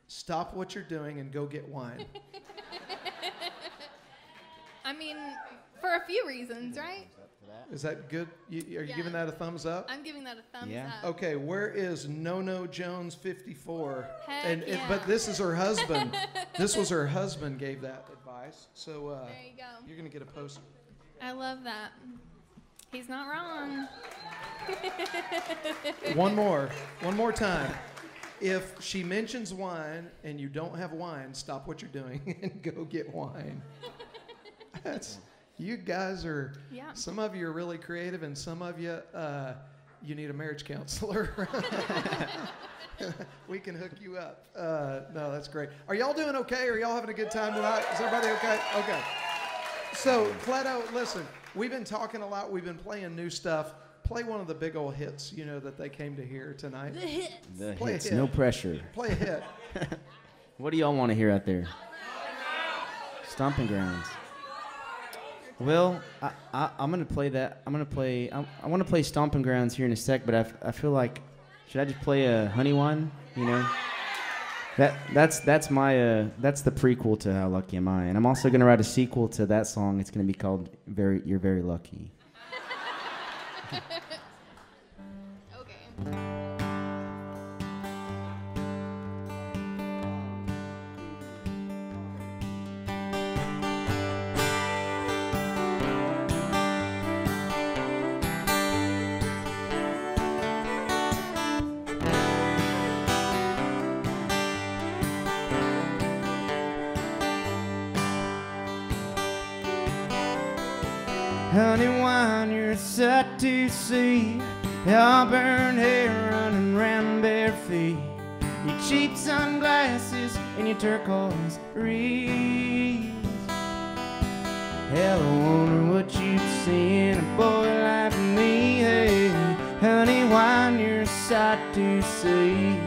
stop what you're doing and go get wine. I mean, for a few reasons, right? Is that good? Are you giving that a thumbs up? I'm giving that a thumbs up. Okay, where is No-No Jones 54? Heck yeah. But this is her husband. This was her husband gave that advice. So there you go. You're going to get a poster. I love that. He's not wrong. One more time. If she mentions wine and you don't have wine, stop what you're doing and go get wine. You guys are, some of you are really creative, and some of you, you need a marriage counselor. We can hook you up. No, that's great. Are y'all doing okay? Are y'all having a good time tonight? Is everybody okay? Okay. So, Cleto, listen, we've been talking a lot. We've been playing new stuff. Play one of the big old hits, you know, that they came to hear tonight. The hits. The Play hits. Hit. No pressure. Play a hit. What do y'all want to hear out there? Stompin' Grounds. Well, I'm going to play that. I want to play Stompin' Grounds here in a sec, but I feel like, should I just play a Honeywine? You know? That's the prequel to How Lucky Am I? And I'm also going to write a sequel to that song. It's going to be called You're Very Lucky. Okay. Honeywine, you're sight to see. Auburn hair running round bare feet. Your cheap sunglasses and your turquoise wreaths. Hell, I wonder what you'd see in a boy like me. Hey, Honeywine, you're sight to see.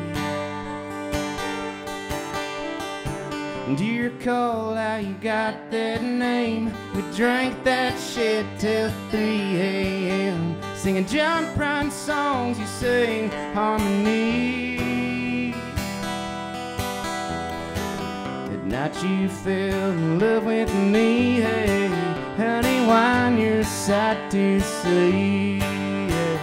Do you recall how you got that name? We drank that shit till 3 a.m. Singing John Prine songs, you sing harmonies. At night you fell in love with me. Hey, Honeywine, you're a sight to see. Yeah.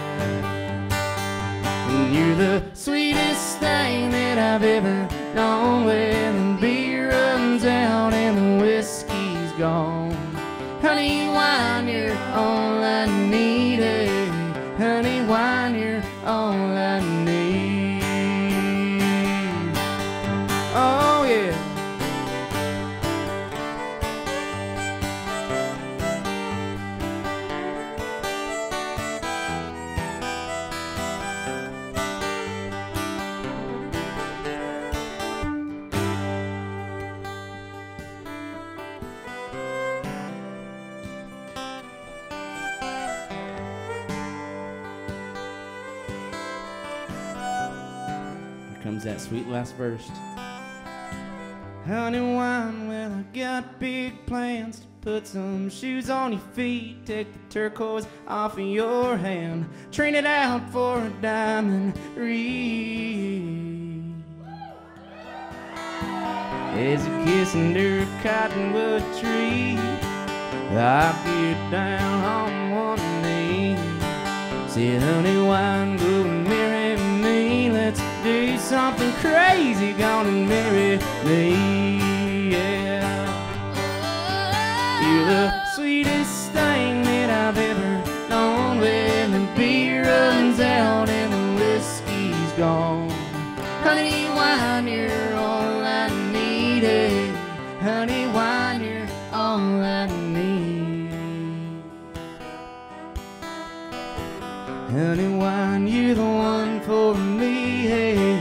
And you're the sweetest thing that I've ever known. When the beer runs out and the whiskey's gone, Honeywine, you're all I need. Honeywine, you're all I need. Oh yeah. That sweet last verse. Honeywine, well, I got big plans to put some shoes on your feet, take the turquoise off of your hand, train it out for a diamond ring. As you kiss under a cottonwood tree, I'll be down on one knee. Say, Honeywine, go and marry me. Let's do something crazy, gonna marry me, yeah. You're the sweetest thing that I've ever known. When the beer runs out and the whiskey's gone, Honeywine, you're all I needed. Honeywine, you're all I need. Honeywine, you're the one for me. Hey,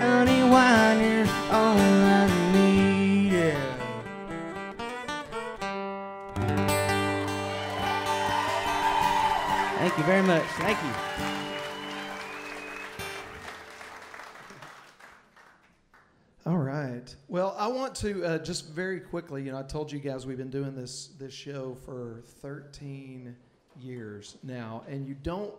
Honeywine, you're all I need, yeah. Thank you very much. Thank you. All right. Well, I want to just very quickly, you know, I told you guys we've been doing this show for 13 years now, and you don't,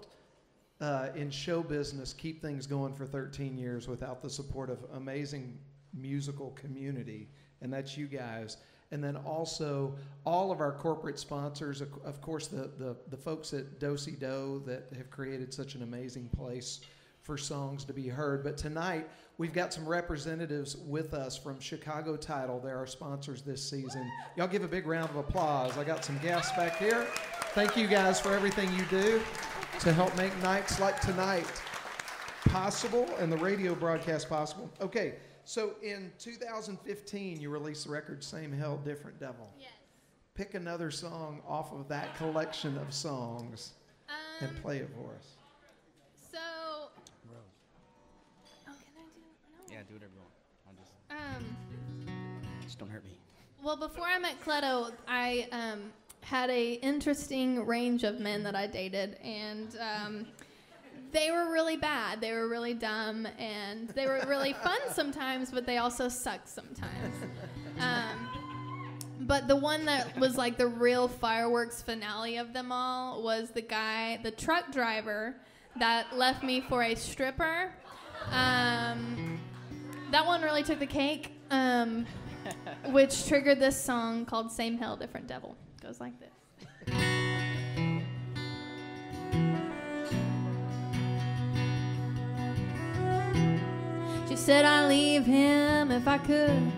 in show business, keep things going for 13 years without the support of amazing musical community, and that's you guys. And then also all of our corporate sponsors, of course, the folks at Do-Si-Do that have created such an amazing place for songs to be heard. But tonight, we've got some representatives with us from Chicago Title. They're our sponsors this season. Y'all give a big round of applause. I got some guests back here. Thank you guys for everything you do to help make nights like tonight possible and the radio broadcast possible. Okay, so in 2015, you released the record Same Hell, Different Devil. Yes. Pick another song off of that collection of songs and play it for us. So, oh, can I do do whatever you want. I'm just. Just don't hurt me. Well, before I met Cleto, I had a interesting range of men that I dated, and they were really bad. They were really dumb, and they were really fun sometimes, but they also sucked sometimes. But the one that was like the real fireworks finale of them all was the guy, the truck driver, that left me for a stripper. That one really took the cake, which triggered this song called Same Hell, Different Devil. It goes like this. She said I'd leave him if I could.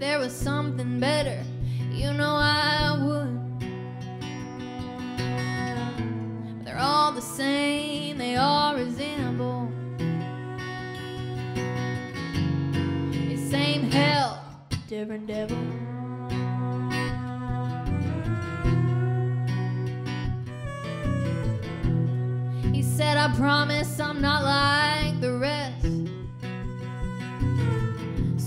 There was something better, you know I would. But they're all the same, they all resemble the same hell, different devil. He said, I promise I'm not like the rest.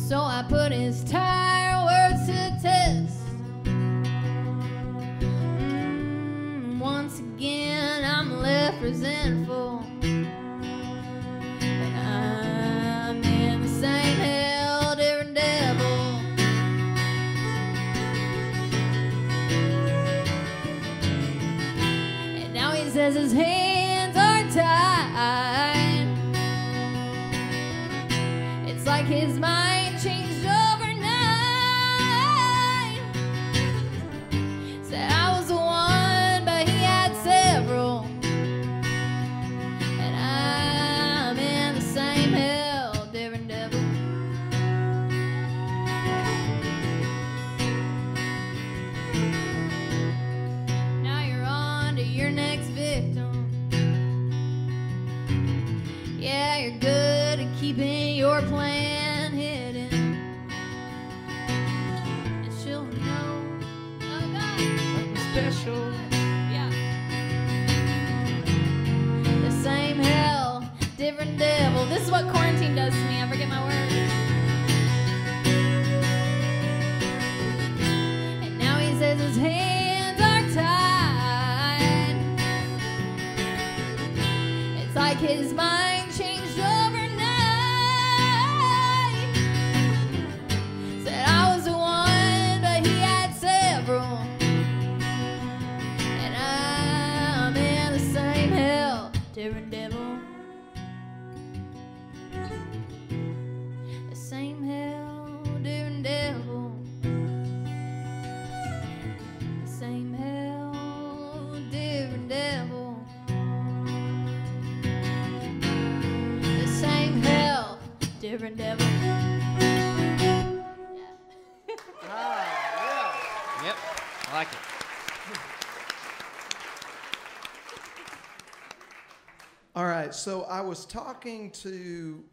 So I put his tired words to the test. Once again, I'm left resentful. I'm in the same hell, different devil. And now he says his hands are tied. It's like his mind changed overnight. Said I was the one, but he had several. And I'm in the same hell, different devil. Now you're on to your next victim. Yeah, you're good at keeping your plan. Yeah. The same hell, different devil. This is what quarantine does to me. I forget my words. And now he says his hands are tied. It's like his mind changed overnight. Said I was the one, but he had several. Different devil. The same hell, different devil. The same hell, different devil. The same hell, different devil. Yeah. Yeah. Yep, I like it. All right, so I was talking to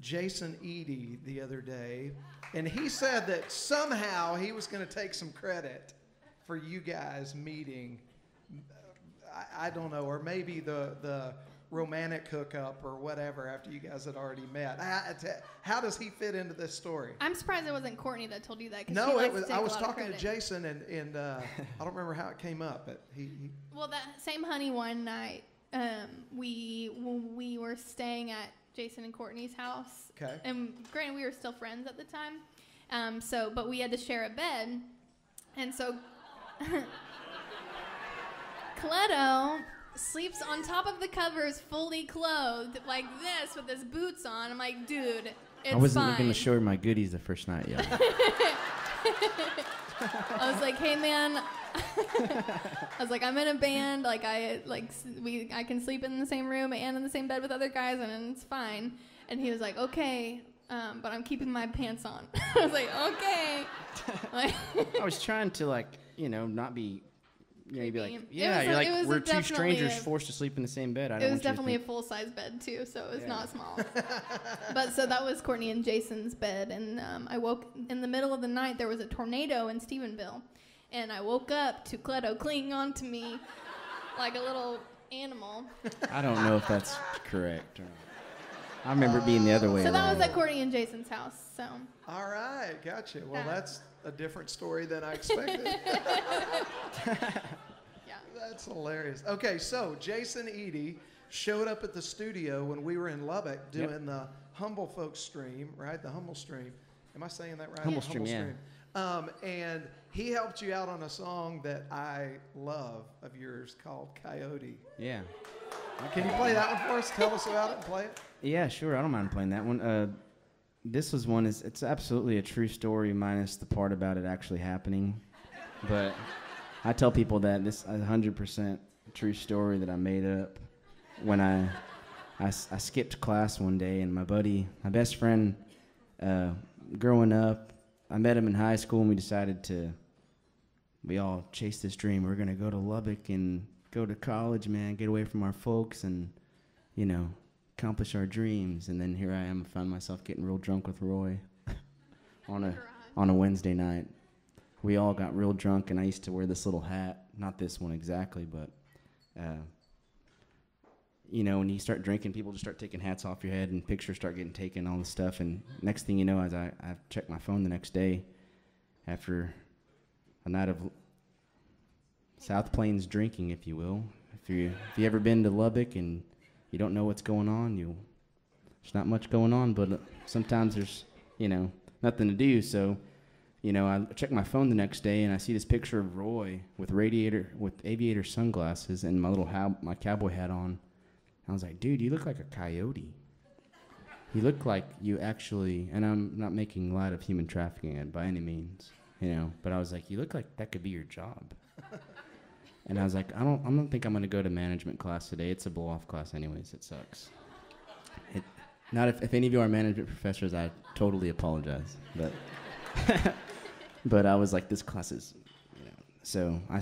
Jason Eady the other day, and he said that somehow he was going to take some credit for you guys meeting. I don't know, or maybe the romantic hookup or whatever after you guys had already met. How does he fit into this story? I'm surprised it wasn't Courtney that told you that. No, it was. I was talking to Jason, and I don't remember how it came up, but he. Well, that same Honeywine night, we were staying at Jason and Courtney's house. Okay. And granted, we were still friends at the time, but we had to share a bed, and so Cleto sleeps on top of the covers, fully clothed, like this, with his boots on. I'm like, dude, it's I wasn't fine. Going to show her my goodies the first night, yeah. I was like, hey, man. I was like, I'm in a band. Like, I can sleep in the same room and in the same bed with other guys, and it's fine. And he was like, okay, but I'm keeping my pants on. I was like, okay. Like I was trying to, not be... Yeah, you'd be like, yeah, you're like, we're two strangers forced to sleep in the same bed. It was definitely a full-size bed, too, so it was not small. But so that was Courtney and Jason's bed, and I woke in the middle of the night. There was a tornado in Stephenville, and I woke up to Cleto clinging on to me like a little animal. I don't know if that's correct or not. I remember it being the other way around. So that was at Courtney and Jason's house. So. All right, gotcha. Well, that's a different story than I expected. Yeah. That's hilarious. Okay, so Jason Eady showed up at the studio when we were in Lubbock doing the Humble Folks stream, right? The Humble Stream. Am I saying that right? Humble Stream. And he helped you out on a song that I love of yours called Coyote. Yeah. Can you play that one for us? Tell us about it and play it. Yeah, sure. I don't mind playing that one. This was one. It's absolutely a true story minus the part about it actually happening. But I tell people that this is a 100% true story that I made up when I skipped class one day. And my buddy, my best friend, growing up, I met him in high school, and we decided to, we all chased this dream. We're going to go to Lubbock and go to college, man, get away from our folks and, you know, accomplish our dreams. And then here I am, I found myself getting real drunk with Roy on a Wednesday night. We all got real drunk, and I used to wear this little hat, not this one exactly, but, you know, when you start drinking, people just start taking hats off your head and pictures start getting taken, all this stuff. And next thing you know, as I checked my phone the next day after a night of South Plains drinking, if you will. If you ever been to Lubbock and you don't know what's going on, there's not much going on, but sometimes there's, you know, nothing to do. So, you know, I check my phone the next day and I see this picture of Roy with aviator sunglasses and my little my cowboy hat on. I was like, dude, you look like a coyote. You look like you actually, and I'm not making light of human trafficking by any means, you know, but I was like, you look like that could be your job. And I was like, I don't think I'm going to go to management class today. It's a blow-off class anyways. It sucks. If any of you are management professors, I totally apologize. But but I was like, this class is, you know. So I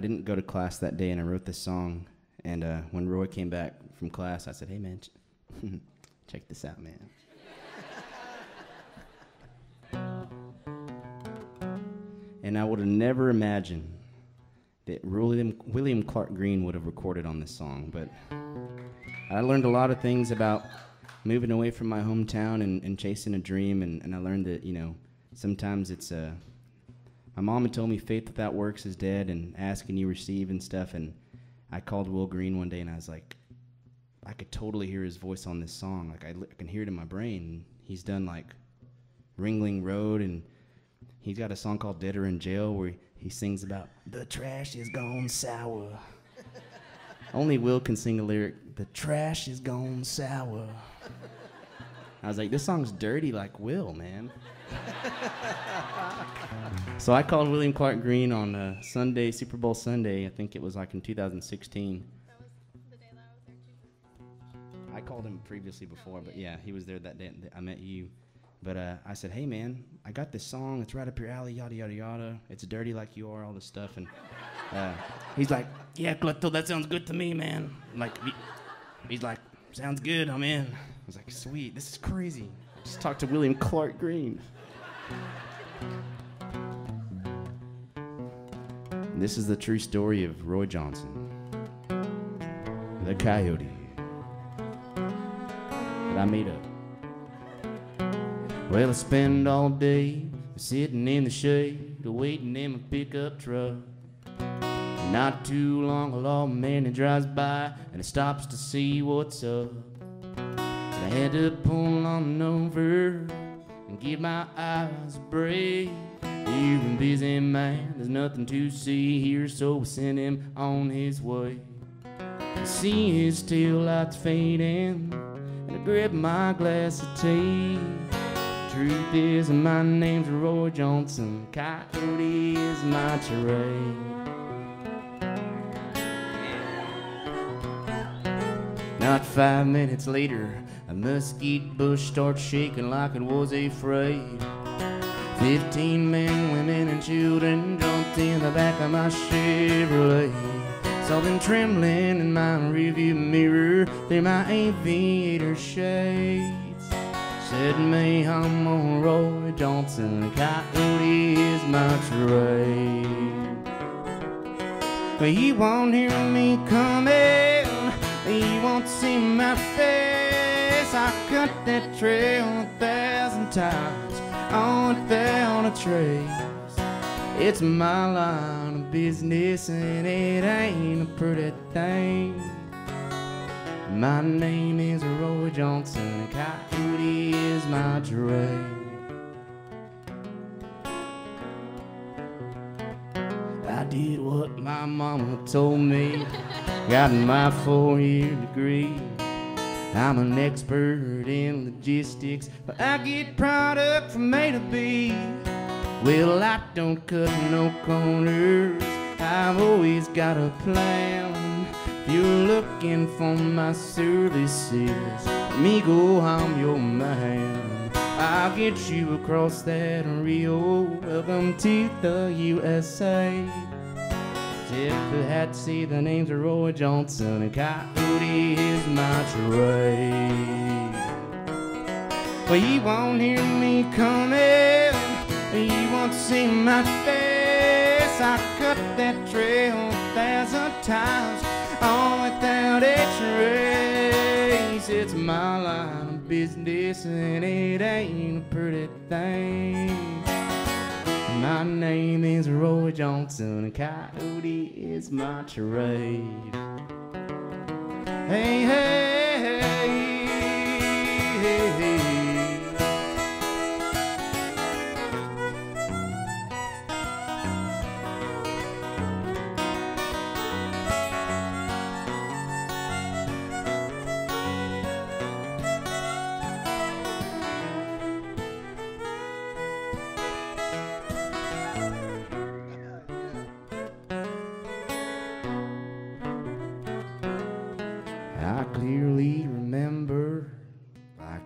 didn't go to class that day, and I wrote this song. And when Roy came back from class, I said, hey, man, check this out, man. And I would have never imagined that William Clark Green would have recorded on this song, but I learned a lot of things about moving away from my hometown and chasing a dream, and I learned that, you know, sometimes it's my mom had told me faith without works is dead, and ask and you receive and stuff, and I called Will Green one day, and I was like, I could totally hear his voice on this song, like I can hear it in my brain. He's done like Ringling Road, and he's got a song called Dead or in Jail where he sings about the trash is gone sour. Only Will can sing a lyric, the trash is gone sour. I was like, this song's dirty like Will, man. So I called William Clark Green on Sunday, Super Bowl Sunday. I think it was like in 2016. That was the day that I was there too. I called him previously before, but yeah, he was there that day I met you. But I said, hey, man, I got this song. It's right up your alley, yada, yada, yada. It's dirty like you are, all this stuff. And he's like, yeah, Cleto, that sounds good to me, man. I'm like, he's like, sounds good, I'm in. I was like, sweet, this is crazy. Just talked to William Clark Green. This is the true story of Roy Johnson, the coyote that I made up. Well, I spend all day sitting in the shade, waiting in my pickup truck. Not too long, a lawman drives by and he stops to see what's up. And I had to pull on over and give my eyes a break. You're a busy man, there's nothing to see here, so we sent him on his way. I see his taillights fading, and I grab my glass of tea. Truth is, my name's Roy Johnson. Coyote is my charade. Not 5 minutes later, a mesquite bush starts shaking like it was afraid. 15 men, women, and children jumped in the back of my Chevrolet. Saw them trembling in my rearview mirror through my aviator shade. Said me, I'm on Roy Johnson, Coyote is my trade. He won't hear me coming. He won't see my face. I cut that trail 1,000 times. I went down a trace. It's my line of business and it ain't a pretty thing. My name is Roy Johnson and Coyote is my trade. I did what my mama told me, got my 4-year degree. I'm an expert in logistics, but I get product from A to B. Well, I don't cut no corners, I've always got a plan. If you're looking for my services, amigo, I'm your man. I'll get you across that Rio, welcome to the USA. If you had to see, the names are Roy Johnson and Coyote is my trade. Well, he won't hear me coming, he won't see my face. I cut that trail 1,000 times, all without a trace. It's my line of business and it ain't a pretty thing. My name is Roy Johnson and Coyote is my trade. Hey, hey, hey, hey, hey.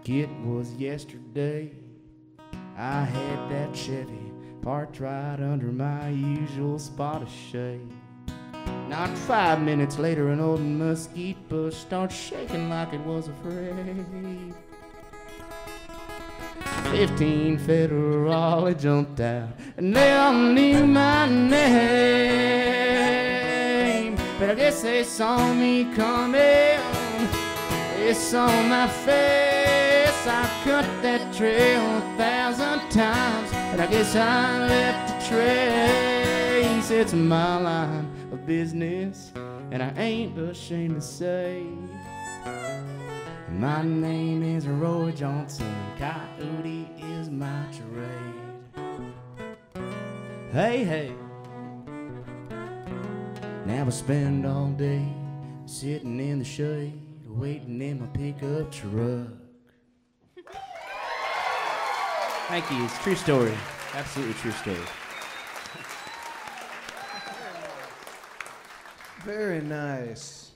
It was yesterday, I had that Chevy parked right under my usual spot of shade. Not 5 minutes later, an old mesquite bush starts shaking like it was afraid. 15 federal jumped out, and they all knew my name. But I guess they saw me coming, they saw my face. I cut that trail 1,000 times, and I guess I left a trace. It's my line of business, and I ain't ashamed to say my name is Roy Johnson, Coyote is my trade. Hey, hey. Now I spend all day sitting in the shade, waiting in my pickup truck. Thank you. It's a true story. Absolutely true story. Very nice.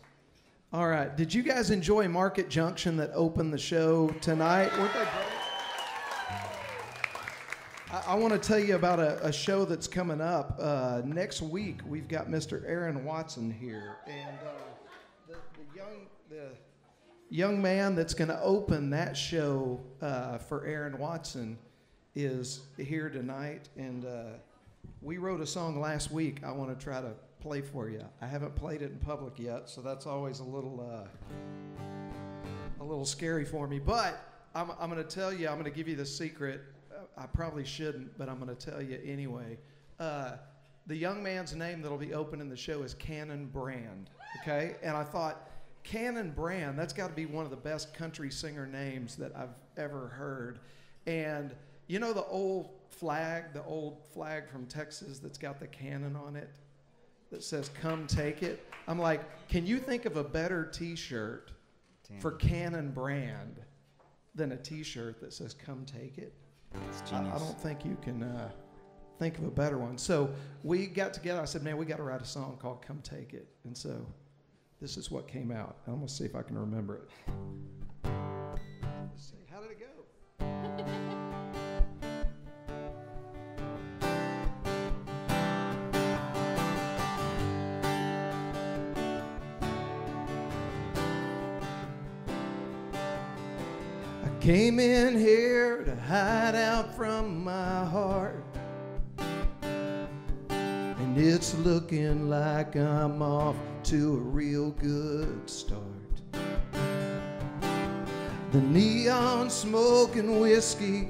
All right. Did you guys enjoy Market Junction that opened the show tonight? Weren't they great? I want to tell you about a show that's coming up. Next week, we've got Mr. Aaron Watson here. And the young man that's going to open that show for Aaron Watson is here tonight, and we wrote a song last week I want to try to play for you. I haven't played it in public yet, so that's always a little scary for me, but I'm going to tell you, I'm going to give you the secret. I probably shouldn't, but I'm going to tell you anyway. The young man's name that'll be opening the show is Cannon Brand, okay? And I thought, Cannon Brand, that's got to be one of the best country singer names that I've ever heard. And you know the old flag from Texas that's got the cannon on it that says, "Come Take It"? I'm like, can you think of a better t-shirt for Cannon Brand than a t-shirt that says, "Come Take It"? I don't think you can think of a better one. So we got together, I said, man, we got to write a song called "Come Take It." And so this is what came out. I'm going to see if I can remember it. Let's see. How did it go? I came in here to hide out from my heart, and It's looking like I'm off to a real good start. The neon smoke and whiskey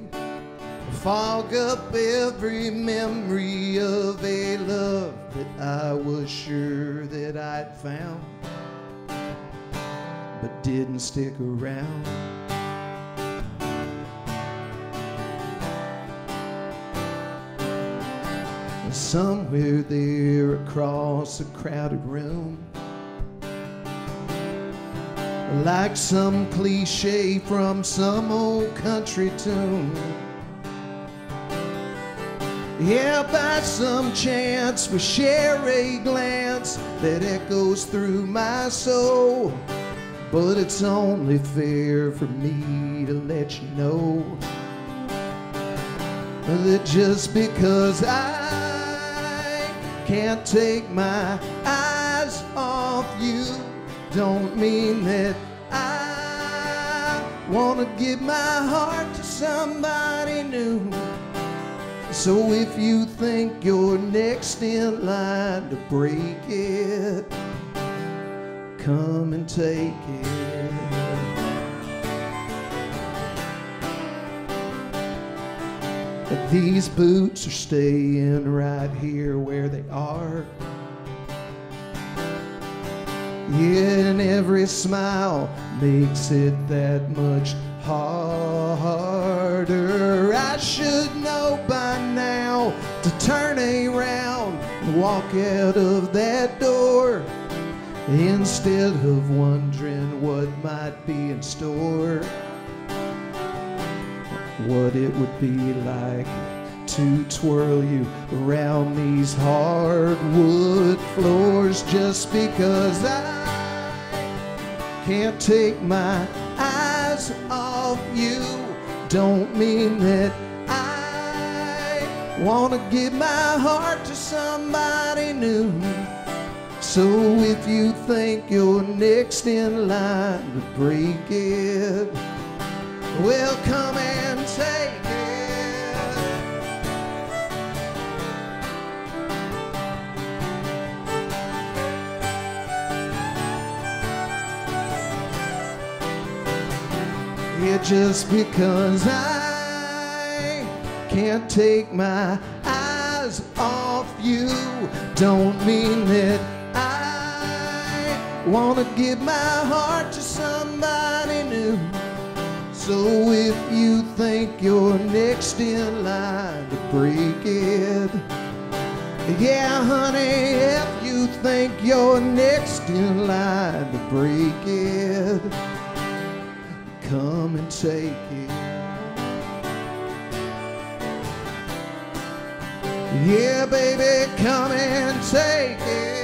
fog up every memory of a love that I was sure that I'd found, but didn't stick around. Somewhere there across a crowded room, like some cliche from some old country tune. Yeah, by some chance we share a glance that echoes through my soul, but it's only fair for me to let you know that just because I can't take my eyes off you, don't mean that I wanna give my heart to somebody new. So if you think you're next in line to break it, come and take it. These boots are staying right here where they are. Yeah, and every smile makes it that much harder. I should know by now to turn around and walk out of that door, instead of wondering what might be in store, what it would be like to twirl you around these hardwood floors. Just because I can't take my eyes off you, don't mean that I want to give my heart to somebody new. So if you think you're next in line to break it, well, come and take it. Yeah, just because I can't take my eyes off you, don't mean that I want to give my heart to somebody new. So if you think you're next in line to break it, yeah, honey, if you think you're next in line to break it, come and take it. Yeah, baby, come and take it.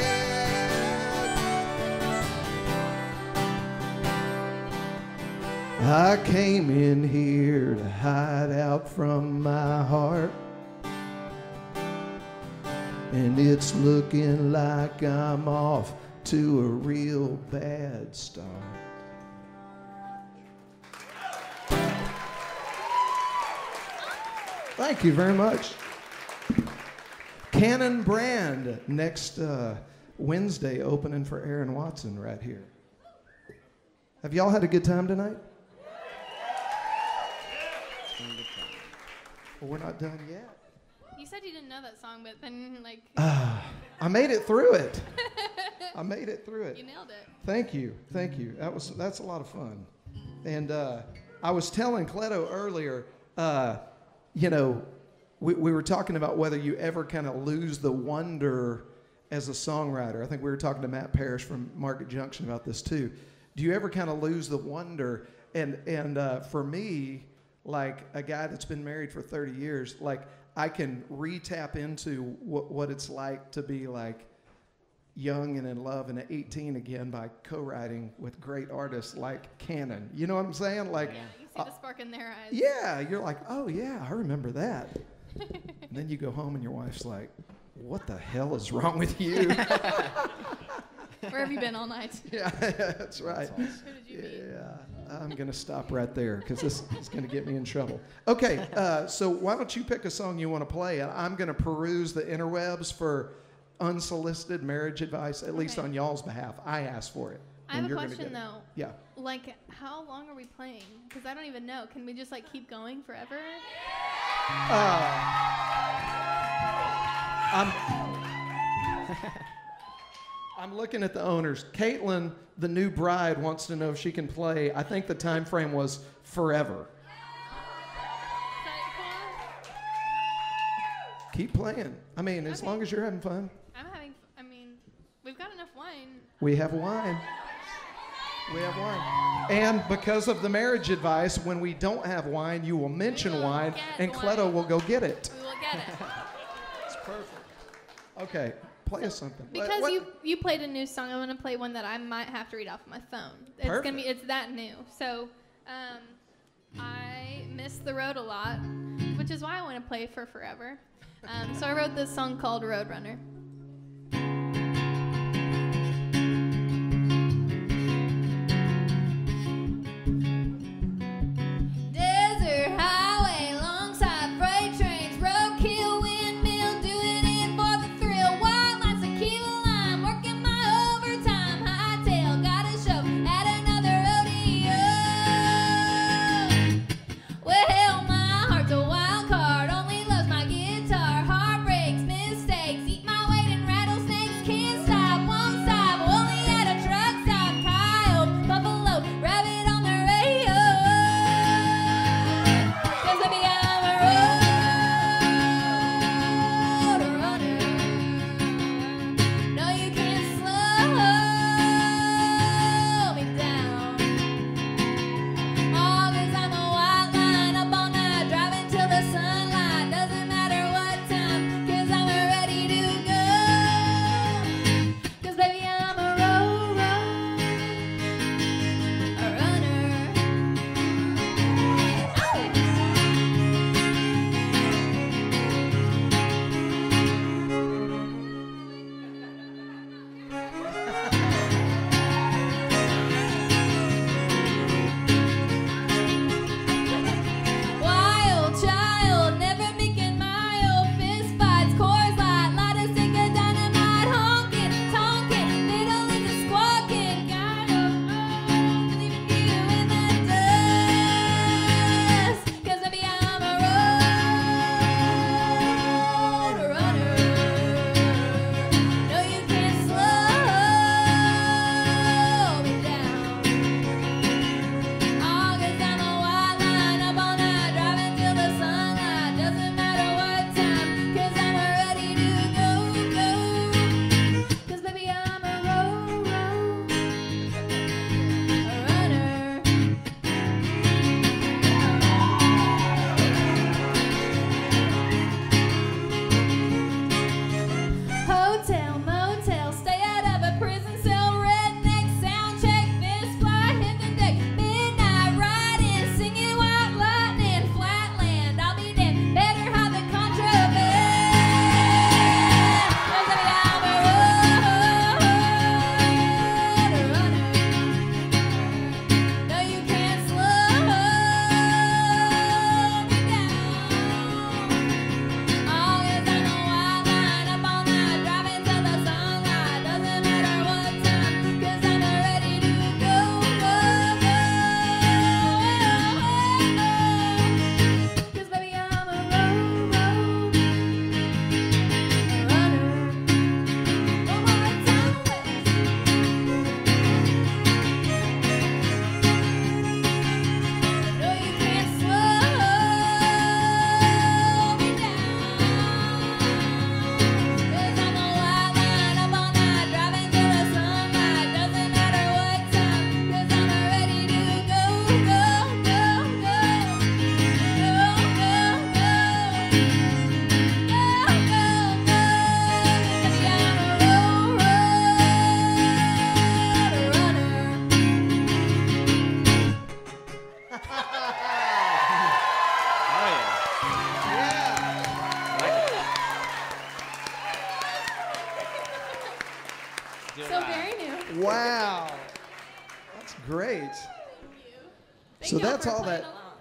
I came in here to hide out from my heart, and it's looking like I'm off to a real bad start. Thank you very much. Cannon Brand next Wednesday, opening for Aaron Watson right here. Have y'all had a good time tonight? Well, we're not done yet. You said you didn't know that song, but then like... I made it through it. I made it through it. You nailed it. Thank you. Thank you. That's a lot of fun. And I was telling Cleto earlier, you know, we were talking about whether you ever kind of lose the wonder as a songwriter. I think we were talking to Matt Parrish from Market Junction about this too. Do you ever kind of lose the wonder? And for me, like a guy that's been married for 30 years, like I can re-tap into what it's like to be like young and in love and at 18 again by co-writing with great artists like Cannon. You know what I'm saying? Like. Yeah. The spark in their eyes. Yeah, you're like, oh yeah, I remember that. And then you go home and your wife's like, what the hell is wrong with you? Where have you been all night? Yeah, that's right. That's awesome. Who did you meet? Yeah, I'm going to stop right there because this is going to get me in trouble. Okay, so why don't you pick a song you want to play, and I'm going to peruse the interwebs for unsolicited marriage advice, at least on y'all's behalf. I asked for it. I have a question, though. Yeah. Like, how long are we playing? Because I don't even know. Can we just, like, keep going forever? I'm looking at the owners. Kaitlin, the new bride, wants to know if she can play. I think the time frame was forever. Keep playing. I mean, as long as you're having fun. I'm having fun. I mean, we've got enough wine. We have wine. We have wine. And because of the marriage advice, when we don't have wine, you will mention wine, and Cleto will go get it. We will get it. It's perfect. Okay, play us something. Because you played a new song, I'm going to play one that I might have to read off my phone. It's going to be, it's that new. So, I miss the road a lot, which is why I want to play for forever. So I wrote this song called Roadrunner.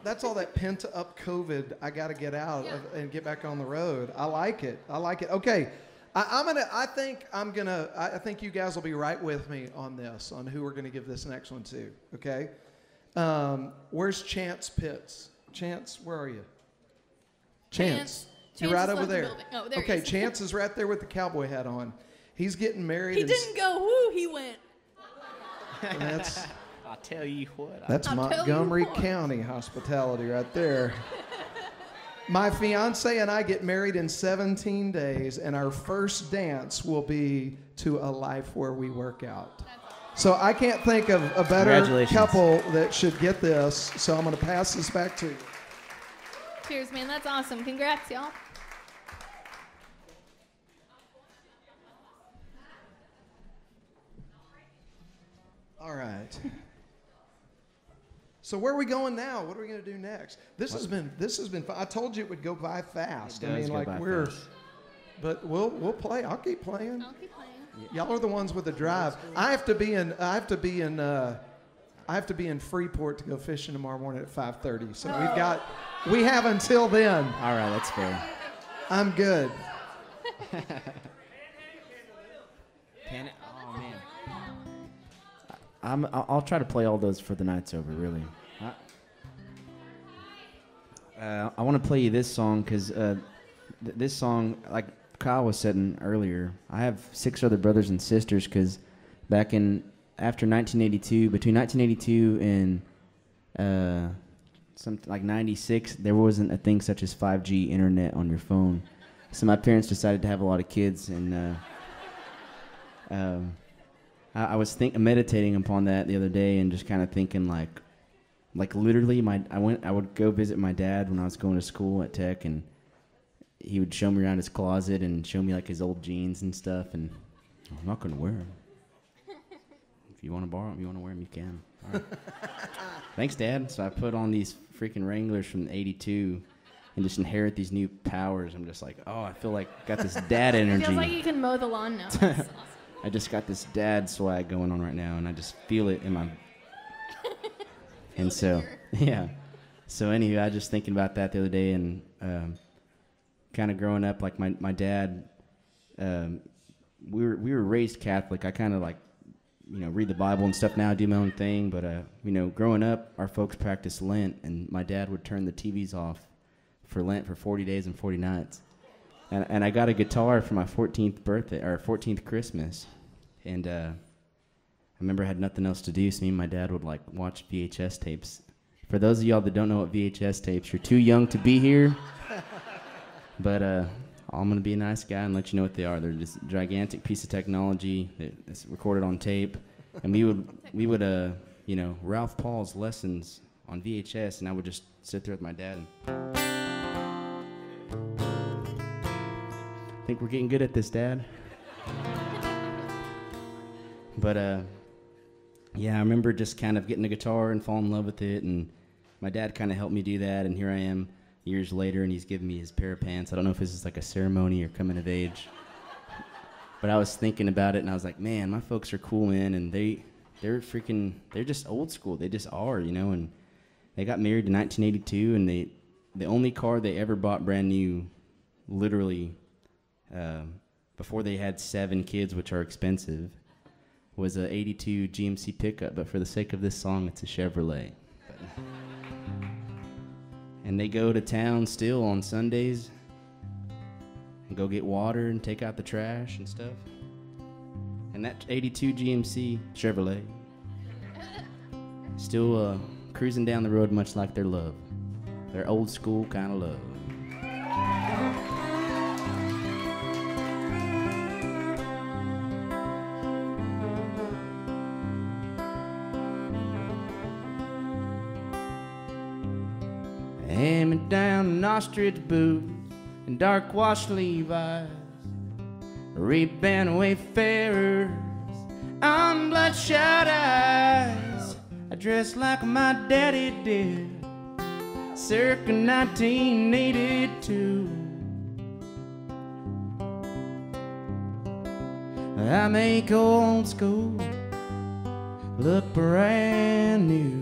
That's all that pent-up COVID I got to get out of and get back on the road. I like it. I like it. Okay, I think you guys will be right with me on this, on who we're gonna give this next one to. Okay, where's Chance Pitts? Chance, where are you? Chance. You're right over there. Oh, there. Okay, Chance is right there with the cowboy hat on. He's getting married. He didn't go woo. He went. That's. I'll tell you what. That's Montgomery County hospitality right there. My fiance and I get married in 17 days, and our first dance will be to A Life Where We Work Out. So I can't think of a better couple that should get this, so I'm going to pass this back to you. Cheers, man. That's awesome. Congrats, y'all. All right. So where are we going now? What are we going to do next? This has been fun. I told you it would go by fast. I mean, like we're, fast. But we'll play. I'll keep playing. Y'all are the ones with the drive. I have to be in Freeport to go fishing tomorrow morning at 5:30. So we have until then. All right, that's fair. I'm good. Oh man. I'll try to play all those for the night's over, really. I want to play you this song because this song, like Kyle was saying earlier, I have 6 other brothers and sisters because back in, after 1982, between 1982 and something like 96, there wasn't a thing such as 5G internet on your phone. So my parents decided to have a lot of kids, and I was meditating upon that the other day, and just kind of thinking like literally, I would go visit my dad when I was going to school at Tech, and he would show me around his closet and show me like his old jeans and stuff, and I'm not gonna wear them. If you want to borrow them, you want to wear them, you can. All right. Thanks, Dad. So I put on these freaking Wranglers from '82, and just inherit these new powers. I'm just like, oh, I feel like I got this dad energy. It feels like you can mow the lawn now. That's awesome. I just got this dad swag going on right now, and I just feel it in my... and so, yeah. So, anyway, I was just thinking about that the other day, and kind of growing up, like, my dad, we were raised Catholic. I kind of, like, you know, read the Bible and stuff now. I do my own thing, but, you know, growing up, our folks practiced Lent, and my dad would turn the TVs off for Lent for 40 days and 40 nights. And I got a guitar for my 14th birthday, or 14th Christmas. And I remember I had nothing else to do, so me and my dad would like watch VHS tapes. For those of y'all that don't know what VHS tapes, you're too young to be here. But I'm going to be a nice guy and let you know what they are. They're just a gigantic piece of technology that's recorded on tape. And we would you know, Ralph Paul's lessons on VHS, and I would just sit there with my dad and... I think we're getting good at this, Dad. But, yeah, I remember just kind of getting a guitar and falling in love with it, and my dad kind of helped me do that, and here I am years later, and he's giving me his pair of pants. I don't know if this is like a ceremony or coming of age, but I was thinking about it, and I was like, man, my folks are cool, man, and they're just old school. They just are, you know, and they got married in 1982, and the only car they ever bought brand new, literally, before they had 7 kids, which are expensive, was a '82 GMC pickup. But for the sake of this song, it's a Chevrolet. And they go to town still on Sundays and go get water and take out the trash and stuff. And that '82 GMC Chevrolet still cruising down the road, much like their love, their old school kind of love. Hand me down in ostrich boots and dark wash Levi's, reband wayfarers on bloodshot eyes. I dress like my daddy did circa 1982. I make old school look brand new.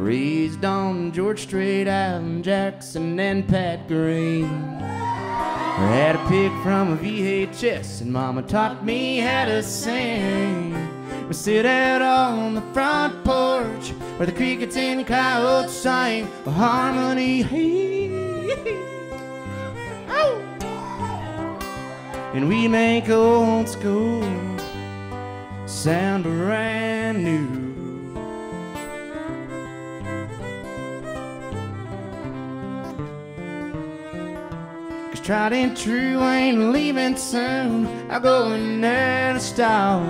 Raised on George Strait, Allen Jackson, and Pat Green. Had a pig from a VHS, and Mama taught me how to sing. We sit out on the front porch, where the crickets and the coyotes sang a harmony. Oh. And we make old school sound brand new. Tried and true, ain't leaving soon. I'll go in there to style.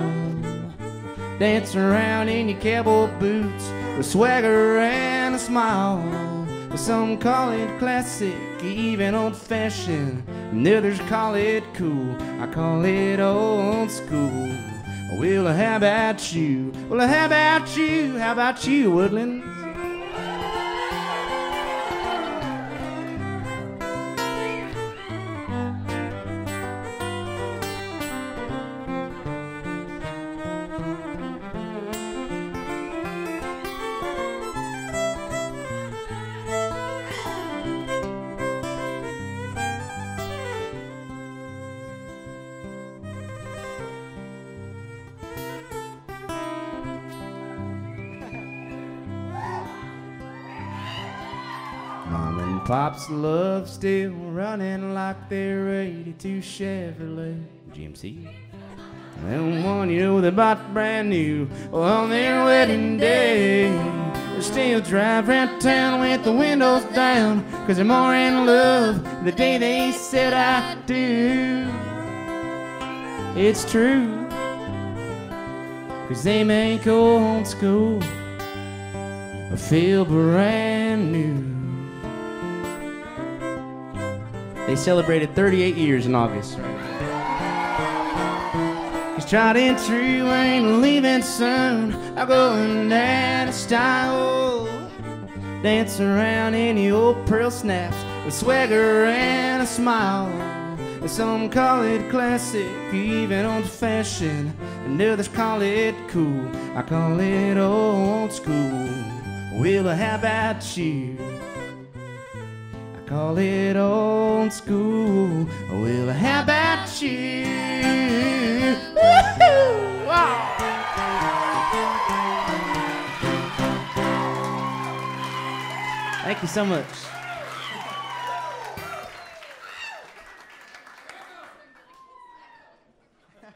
Dance around in your cowboy boots with swagger and a smile. Some call it classic, even old-fashioned, and others call it cool. I call it old school. Well, how about you? Well, how about you? How about you, Woodland? Pops love still running like their 82 Chevrolet GMC. And one you know they bought brand new on their wedding day. They still drive around town with the windows down, cause they're more in love the day they said I do. It's true, cause they make old school feel brand new. They celebrated 38 years in August. It's tried and true, ain't leaving soon. I'll go in out of style. Dance around in the old pearl snaps with swagger and a smile. And some call it classic, even old-fashioned, and others call it cool. I call it old school. Well, how about you? Call it old school. Well, how about you? Woo-hoo! Wow. Thank you so much.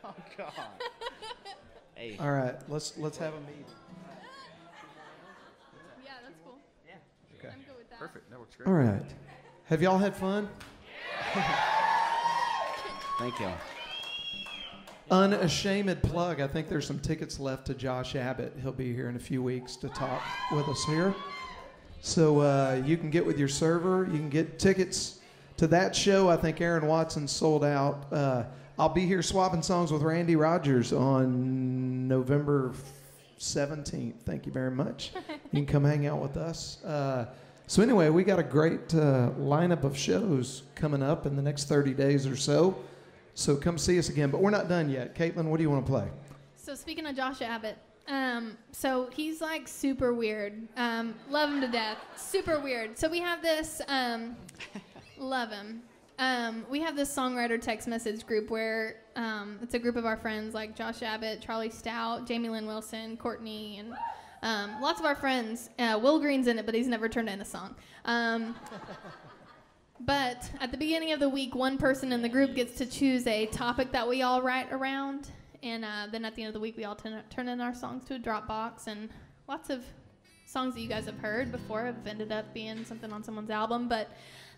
Oh God. Hey. All right, let's have a meeting. Yeah, that's cool. Yeah. Okay. I'm good with that. Perfect. That works great. All right. Have y'all had fun? Thank y'all. Unashamed plug. I think there's some tickets left to Josh Abbott. He'll be here in a few weeks to talk with us here. So you can get with your server. You can get tickets to that show. I think Aaron Watson sold out. I'll be here swapping songs with Randy Rogers on November 17th. Thank you very much. You can come hang out with us. So anyway, we got a great lineup of shows coming up in the next 30 days or so. So come see us again. But we're not done yet. Kaitlin, what do you want to play? So speaking of Josh Abbott, so he's like super weird. Love him to death. Super weird. So we have this, love him. We have this songwriter text message group where it's a group of our friends like Josh Abbott, Charlie Stout, Jamie Lynn Wilson, Courtney, and... lots of our friends. Will Green's in it, but he's never turned in a song. But at the beginning of the week, one person in the group gets to choose a topic that we all write around, and then at the end of the week, we all turn in our songs to a Dropbox, and lots of songs that you guys have heard before have ended up being something on someone's album. But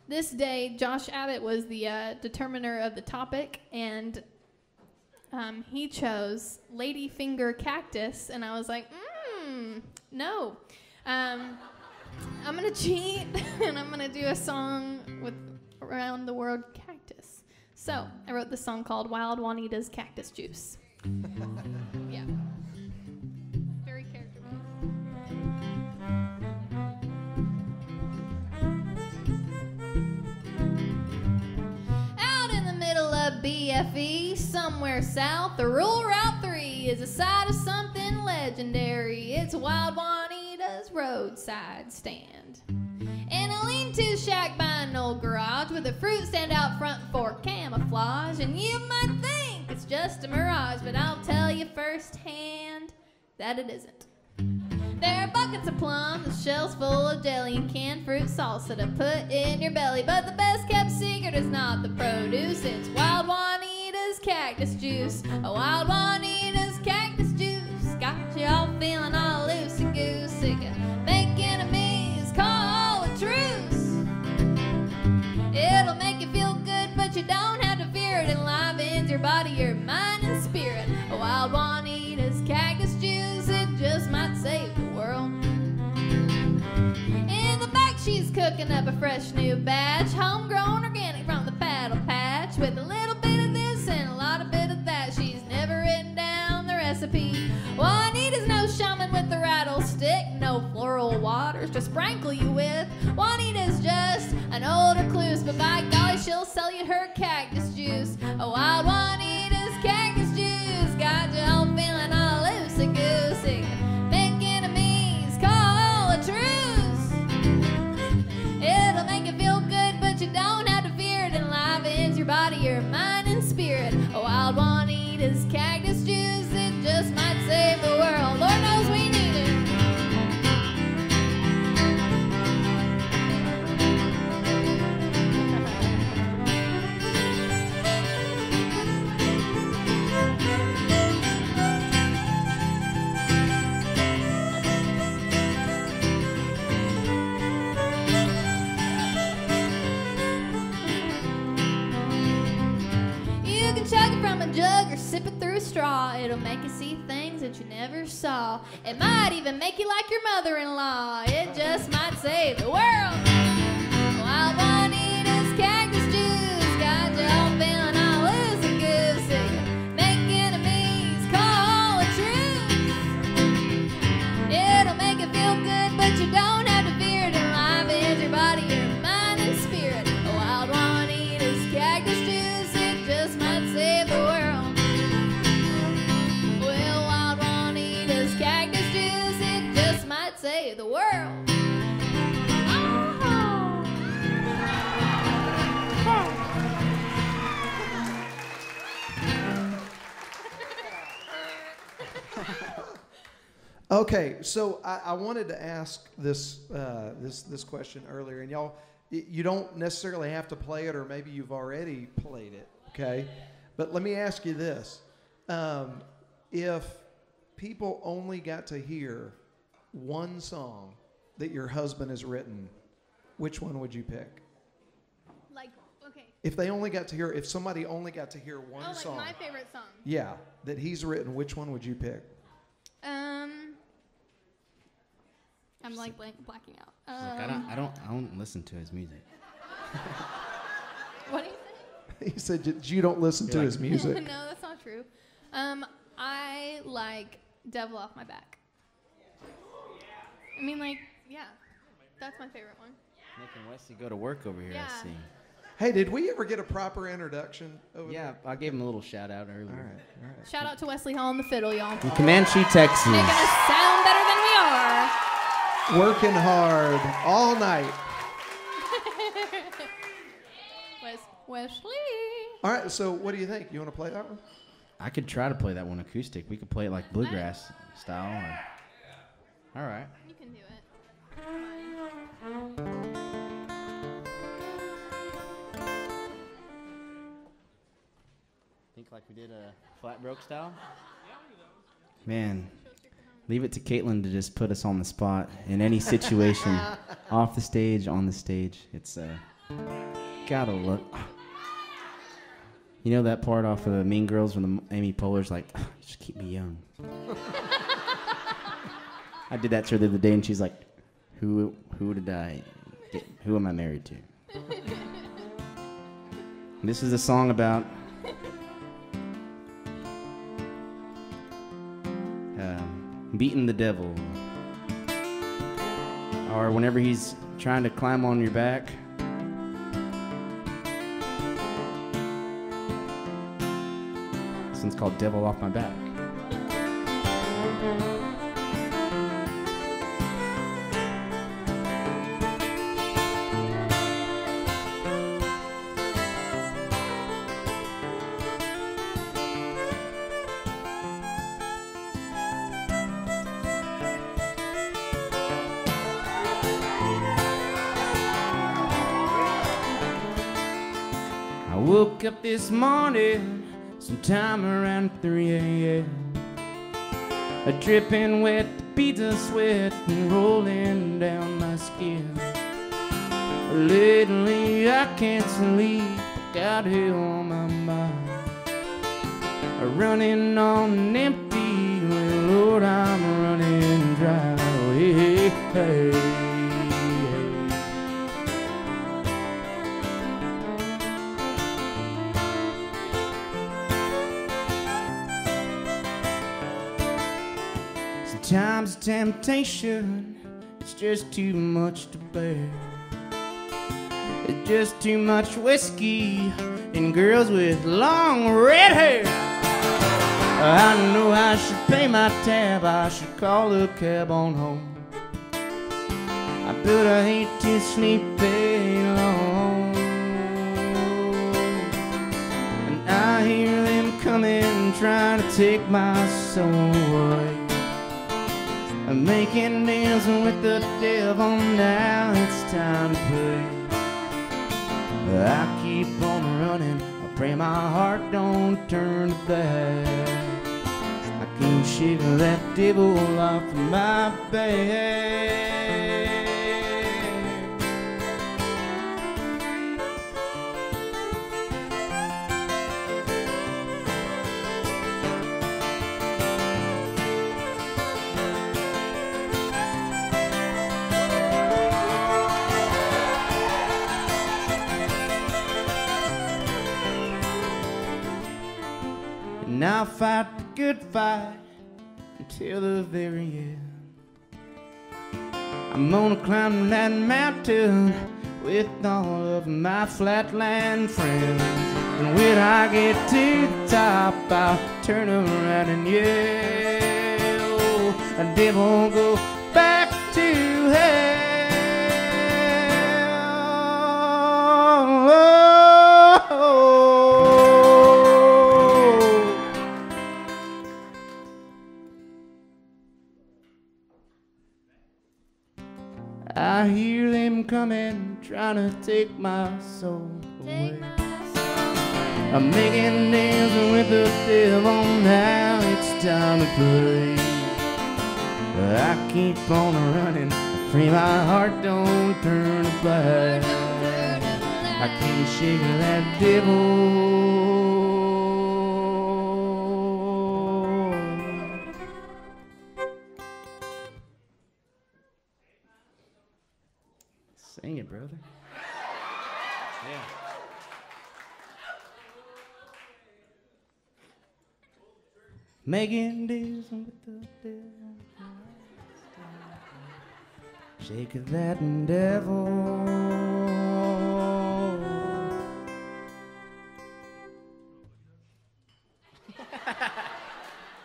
this day, Josh Abbott was the determiner of the topic, and he chose Lady Finger Cactus, and I was like, no. I'm going to cheat, and I'm going to do a song with Around the World Cactus. So I wrote this song called Wild Juanita's Cactus Juice. Yeah. Very character. Out in the middle of BFE, somewhere south, the rural route 3 is a side of something legendary. It's Wild Juanita. Papa's roadside stand. And a lean-to shack by an old garage with a fruit stand out front for camouflage. And you might think it's just a mirage, but I'll tell you firsthand that it isn't. There are buckets of plums, the shells full of jelly, and canned fruit salsa to put in your belly. But the best kept secret is not the produce, it's Wild Juanita's cactus juice. A Wild Juanita's cactus juice got you all feeling all loosey-goose. It can make enemies, call a truce. It'll make you feel good, but you don't have to fear it. Enlivens your body, your mind, and spirit. A Wild Juanita's cactus juice, it just might save you. In the back she's cooking up a fresh new batch, homegrown organic from the paddle patch. With a little bit of this and a lot of bit of that, she's never written down the recipe. Juanita's no shaman with the rattlestick, no floral waters to sprinkle you with. Juanita's just an old recluse, but by golly she'll sell you her cactus juice. A Wild Juanita's cactus juice got you all feeling all loosey-goosey. It'll make you feel good, but you don't have to fear it. Enlivens your body, your mind, and spirit. A Wild Juanita's cactus juice, it just might save the world. Lord knows we need jug or sip it through a straw. It'll make you see things that you never saw. It might even make you like your mother-in-law. It just might save the world. Wild Juanita's cactus juice got you all feeling all loosey-goosey. Make enemies, call it truce. It'll make you feel good, but you don't have to fear it. Enlivens your body, your mind, and spirit. A Wild Juanita's cactus juice, it just might save the world. The world. Oh. Okay, so I wanted to ask this this question earlier, and y'all, you don't necessarily have to play it, or maybe you've already played it. Okay, but let me ask you this: if people only got to hear one song that your husband has written, which one would you pick? Like, okay. If they only got to hear, if somebody only got to hear one song. Oh, like my favorite song. Yeah, that he's written, which one would you pick? I'm like blacking out. Look, I don't listen to his music. What did he say? He said, you don't listen to his music. No, that's not true. I like Devil Off My Back. I mean, like, yeah, that's my favorite one. Making Wesley go to work over here, yeah. I see. Hey, did we ever get a proper introduction over there? Yeah, I gave him a little shout-out earlier. All right. Shout-out to Wesley Hall on the fiddle, y'all. In Comanche, Texas. Making us sound better than we are. Working hard all night. Wesley. All right, so what do you think? You want to play that one? I could try to play that one acoustic. We could play it like bluegrass style. Or... All right. You can do it. Think like we did a flat broke style? Man, leave it to Kaitlin to just put us on the spot in any situation. Off the stage, on the stage. It's gotta look. You know that part off of Mean Girls when the Amy Poehler's like, just keep me young. I did that to her the other day, and she's like, "Who did I get? Who am I married to?" This is a song about beating the devil, or whenever he's trying to climb on your back. This one's called "Devil Off My Back." I woke up this morning sometime around 3 a.m. A dripping wet, pizza sweat, and rolling down my skin. Lately I can't sleep, I got it on my mind. Running on empty, well, Lord, I'm running dry. Oh, hey, hey, hey. Sometimes temptation, it's just too much to bear. It's just too much whiskey and girls with long red hair. I know I should pay my tab, I should call a cab on home. But I hate to sleep alone. And I hear them coming, trying to take my soul away. I'm making deals with the devil, now it's time to pay. I keep on running, I pray my heart don't turn back. I can't shake that devil off my back. And I'll fight the good fight until the very end. I'm gonna climb that mountain with all of my flatland friends. And when I get to the top, I'll turn around and yell, I didn't go back to hell. I hear them coming, trying to take my soul away. I'm making nails with the devil, now it's time to play. I keep on running, I pray my heart don't turn back. I can't shake that devil. Sing it, brother. Yeah. Making deals with the devil. Shake that devil.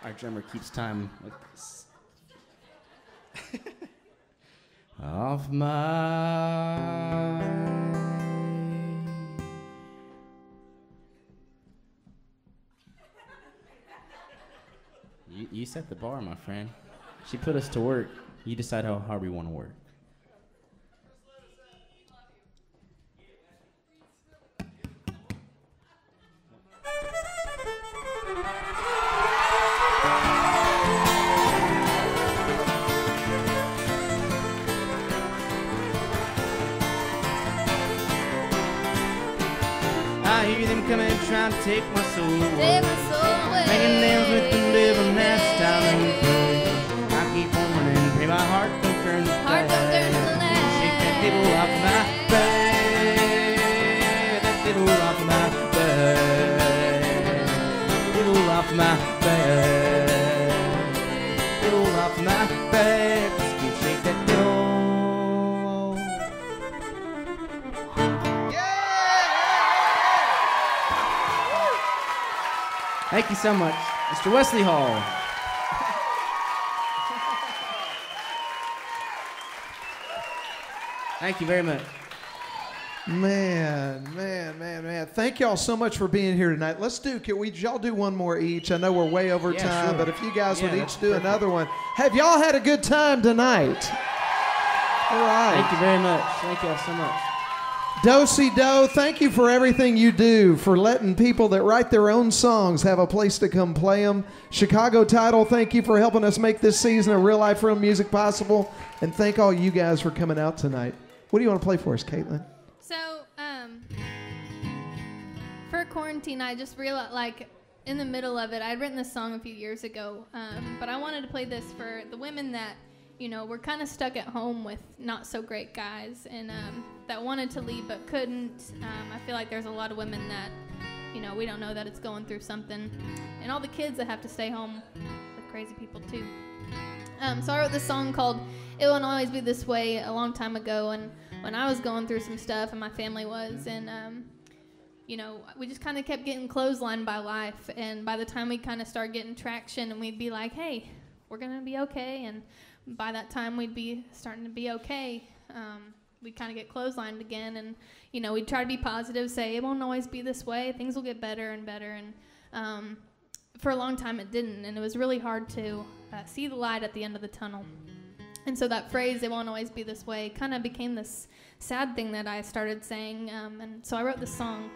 Our drummer keeps time with this. Off my you set the bar, my friend. She put us to work. You decide how hard we want to work. Take my soul away. Making nails with the devil, last time we play. I keep on running, pray my heart don't turn back. Shake that devil off my back. That devil off my back. Devil off my back. Devil off my back. Thank you so much, Mr. Wesley Hall. Thank you very much. Man. Thank y'all so much for being here tonight. Let's do, can we, y'all do one more each? I know we're way over time, sure. But if you guys would each do perfect. Another one. Have y'all had a good time tonight? All right. Thank you very much. Thank y'all so much. Do-si-do, thank you for everything you do, for letting people that write their own songs have a place to come play them. Chicago Title, thank you for helping us make this season of Real Life Real Music possible. And thank all you guys for coming out tonight. What do you want to play for us, Kaitlin? So, for quarantine, I just realized, like, in the middle of it, I'd written this song a few years ago, but I wanted to play this for the women that, you know, we're kind of stuck at home with not so great guys and that wanted to leave but couldn't. I feel like there's a lot of women that, you know, we don't know that it's going through something. And all the kids that have to stay home with crazy people too. So I wrote this song called It Won't Always Be This Way a long time ago, and when I was going through some stuff and my family was, and you know, we just kind of kept getting clotheslined by life, and by the time we kind of started getting traction and we'd be like, hey, we're gonna be okay, and by that time we'd be starting to be okay, we'd kind of get clotheslined again, and you know, we'd try to be positive, say it won't always be this way, things will get better and better, and for a long time it didn't, and it was really hard to see the light at the end of the tunnel. And so that phrase, it won't always be this way, kind of became this sad thing that I started saying, and so I wrote this song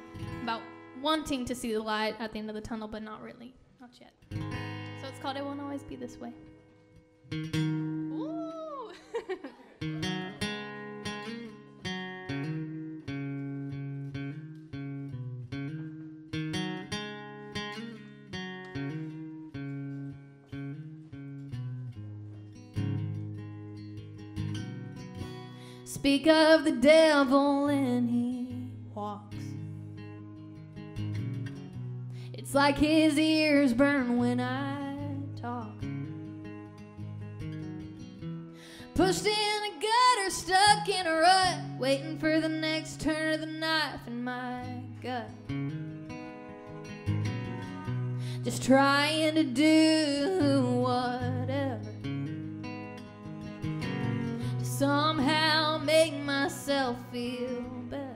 about wanting to see the light at the end of the tunnel, but not really, not yet. So it's called It Won't Always Be This Way. Ooh. Speak of the devil and he walks. It's like his ears burn when I talk. Pushed in a gutter, stuck in a rut, waiting for the next turn of the knife in my gut. Just trying to do whatever to somehow make myself feel better.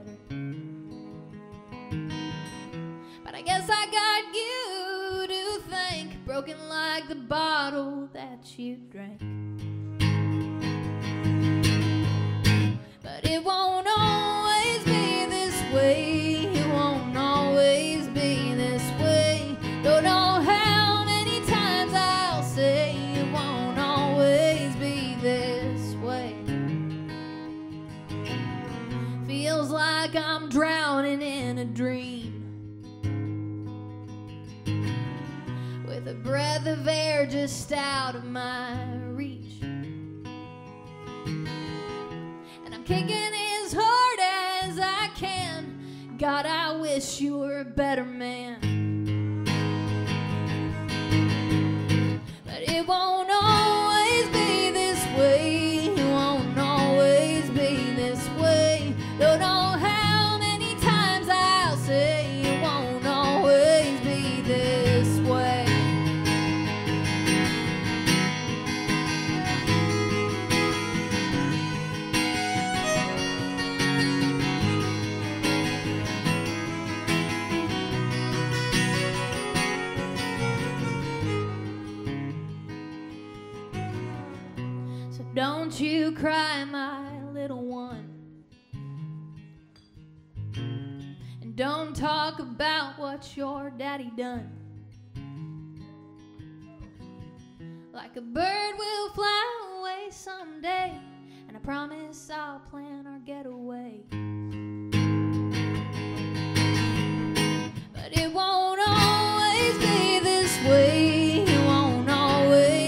But I guess I got you to thank, broken like the bottle that you drank. It won't always be this way. It won't always be this way. Don't know how many times I'll say it won't always be this way. Feels like I'm drowning in a dream, with a breath of air just out of my reach. Kicking as hard as I can. God, I wish you were a better man. But it won't always be this way. It won't always be this way. Don't know how many times I'll say it won't always be this way. Don't you cry, my little one, and don't talk about what your daddy done. Like a bird we'll fly away someday, and I promise I'll plan our getaway. But it won't always be this way. It won't always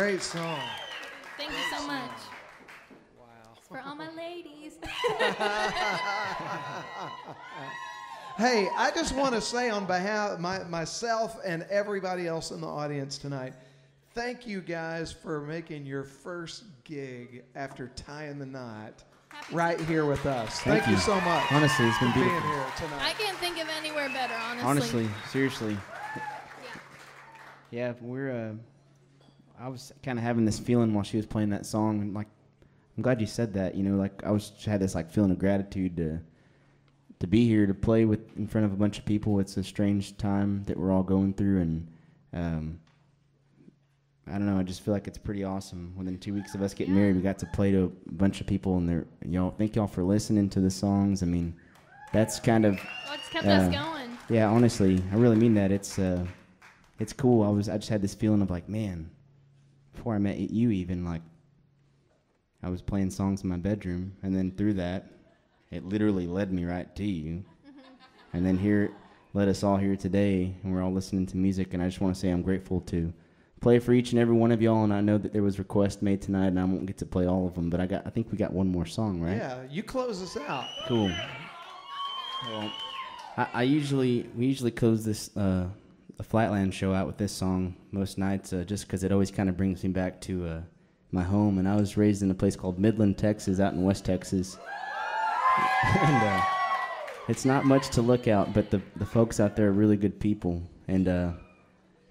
Great song. Thank you so much. Wow. For all my ladies. Hey, I just want to say on behalf of myself and everybody else in the audience tonight, thank you guys for making your first gig after tying the knot right here with us. Thank you so much. Honestly, it's been beautiful. Being here tonight. I can't think of anywhere better, honestly. Honestly, seriously. Yeah, we're. I was kind of having this feeling while she was playing that song, and like, I'm glad you said that. You know, like I had this like feeling of gratitude to be here to play with in front of a bunch of people. It's a strange time that we're all going through, and I don't know. I just feel like it's pretty awesome. Within 2 weeks of us getting married, we got to play to a bunch of people, and y'all, thank y'all for listening to the songs. I mean, that's kind of what's kept us going. Yeah, honestly, I really mean that. It's cool. I just had this feeling of like, man, before I met you even, like, I was playing songs in my bedroom, and then through that, it literally led me right to you. And then here, led us all here today, and we're all listening to music, and I just want to say I'm grateful to play for each and every one of y'all, and I know that there was requests made tonight, and I won't get to play all of them, but I think we got one more song, right? Yeah, you close us out. Cool. Well, we usually close this, the Flatland show out with this song most nights, just because it always kind of brings me back to my home. And I was raised in a place called Midland, Texas, out in West Texas. And it's not much to look at, but the folks out there are really good people. And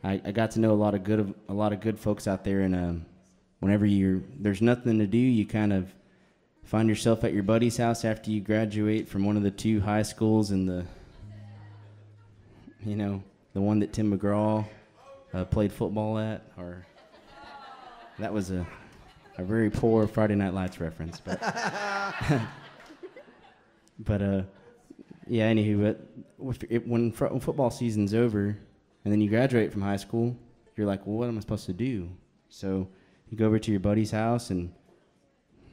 I got to know a lot of good folks out there. And whenever there's nothing to do, you kind of find yourself at your buddy's house after you graduate from one of the two high schools in the, you know. The one that Tim McGraw played football at, or that was a very poor Friday Night Lights reference, but but yeah. Anywho, when football season's over, and then you graduate from high school, you're like, well, what am I supposed to do? So you go over to your buddy's house, and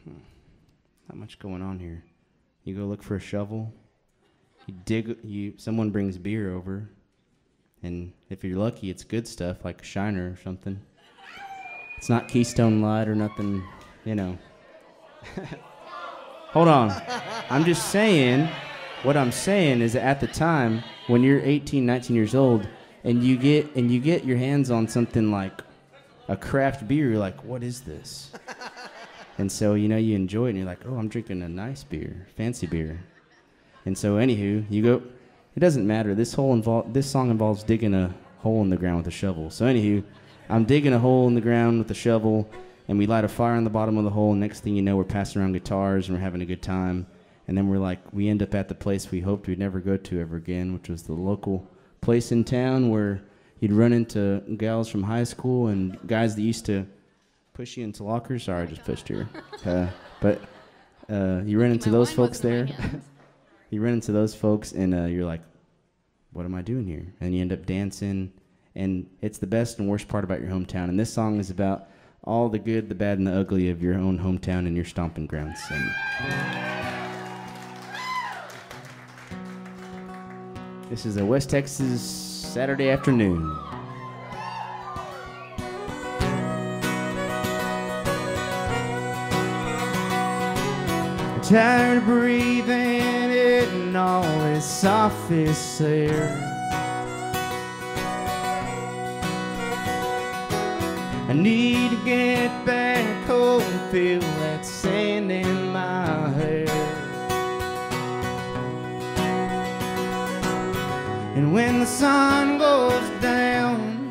not much going on here. You go look for a shovel. You dig. Someone brings beer over. And if you're lucky, it's good stuff, like Shiner or something. It's not Keystone Light or nothing, you know. Hold on. I'm just saying, what I'm saying is that at the time, when you're 18, 19 years old, and you get your hands on something like a craft beer, you're like, what is this? And so, you know, you enjoy it, and you're like, oh, I'm drinking a nice beer, fancy beer. And so, anywho, you go... It doesn't matter. This song involves digging a hole in the ground with a shovel. So anywho, I'm digging a hole in the ground with a shovel, and we light a fire on the bottom of the hole, and next thing you know, we're passing around guitars, and we're having a good time. And then we end up at the place we hoped we'd never go to ever again, which was the local place in town where you'd run into gals from high school and guys that used to push you into lockers. Sorry, I just pushed her. But you run into those folks there. You run into those folks, and you're like, what am I doing here? And you end up dancing, and it's the best and worst part about your hometown. And this song is about all the good, the bad, and the ugly of your own hometown and your stomping grounds. And this is a West Texas Saturday afternoon. I'm tired of breathing in all this office air. I need to get back home, feel that sand in my hair. And when the sun goes down,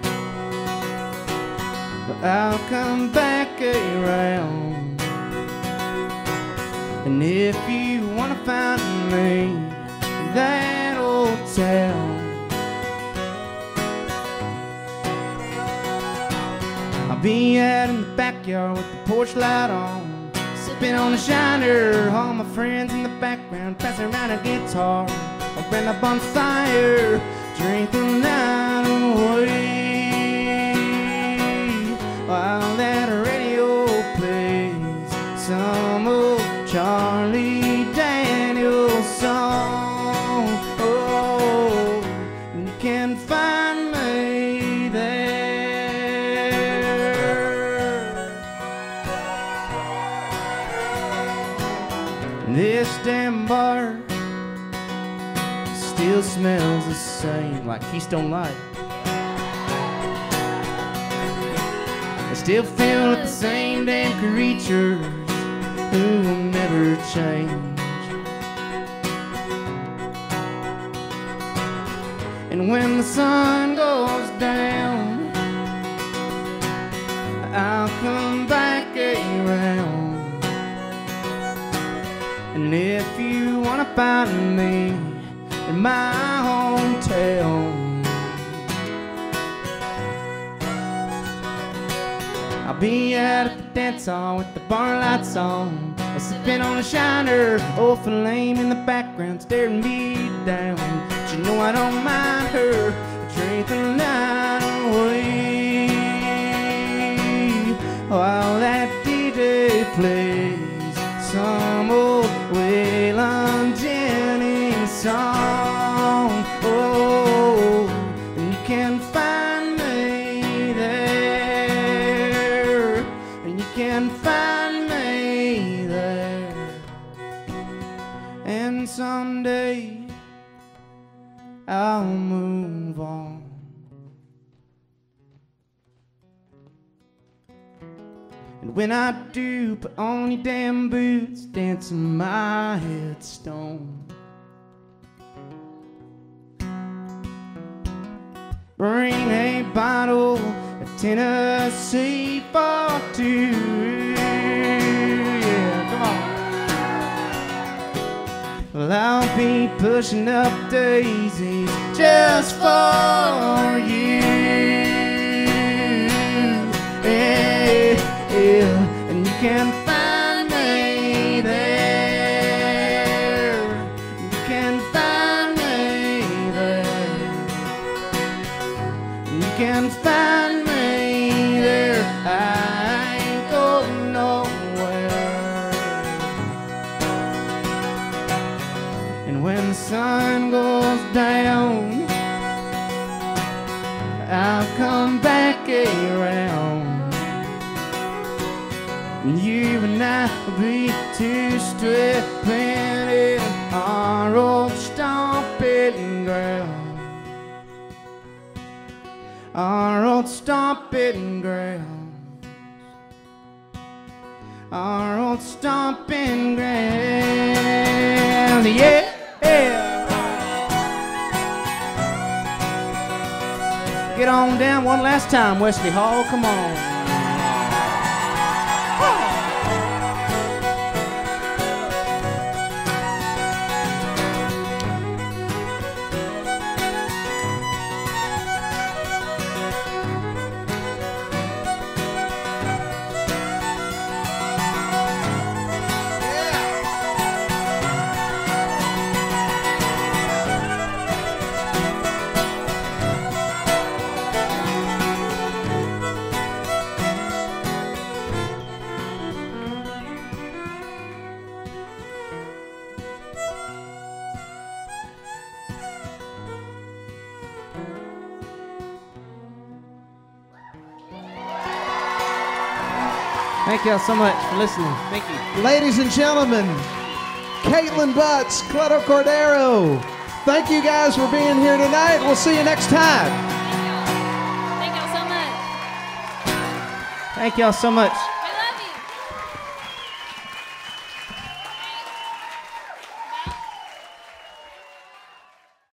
I'll come back around. And if you wanna find me in that old town, I'll be out in the backyard with the porch light on, sipping on a Shiner, all my friends in the background, passing around a guitar, I'll bring up on fire, drink the night away, while that radio plays some old Charlie song. Oh, you can find me there. This damn bar still smells the same, like Keystone Light. I still feel like the same damn creatures who will never change. And when the sun goes down, I'll come back around. And if you wanna find me in my hometown, I'll be at the dance hall with the bar lights on, sipping on a Shiner, old flame in the background staring me down. But you know I don't mind her, I drink the night away. While that DJ plays some old Waylon Jennings song, oh, and you can find me there, and you can find me there. And someday I'll move on. And when I do, put on your damn boots, dance on my headstone. Bring a bottle of Tennessee for two. Yeah, come on. Well, I'll be pushing up daisies just for you. Hey. Yeah, and you can find me there, you can find me there, you can find me there. I ain't going nowhere. And when the sun goes down, I'll come back around. You and I will be two stripping in our old stomping ground. Our old stomping ground. Our old stomping ground. Yeah, yeah. Get on down one last time, Wesley Hall, come on. Thank y'all so much for listening. Thank you. Ladies and gentlemen, Kaitlin Butts, Cleto Cordero, thank you guys for being here tonight. We'll see you next time. Thank y'all so much. Thank y'all so much.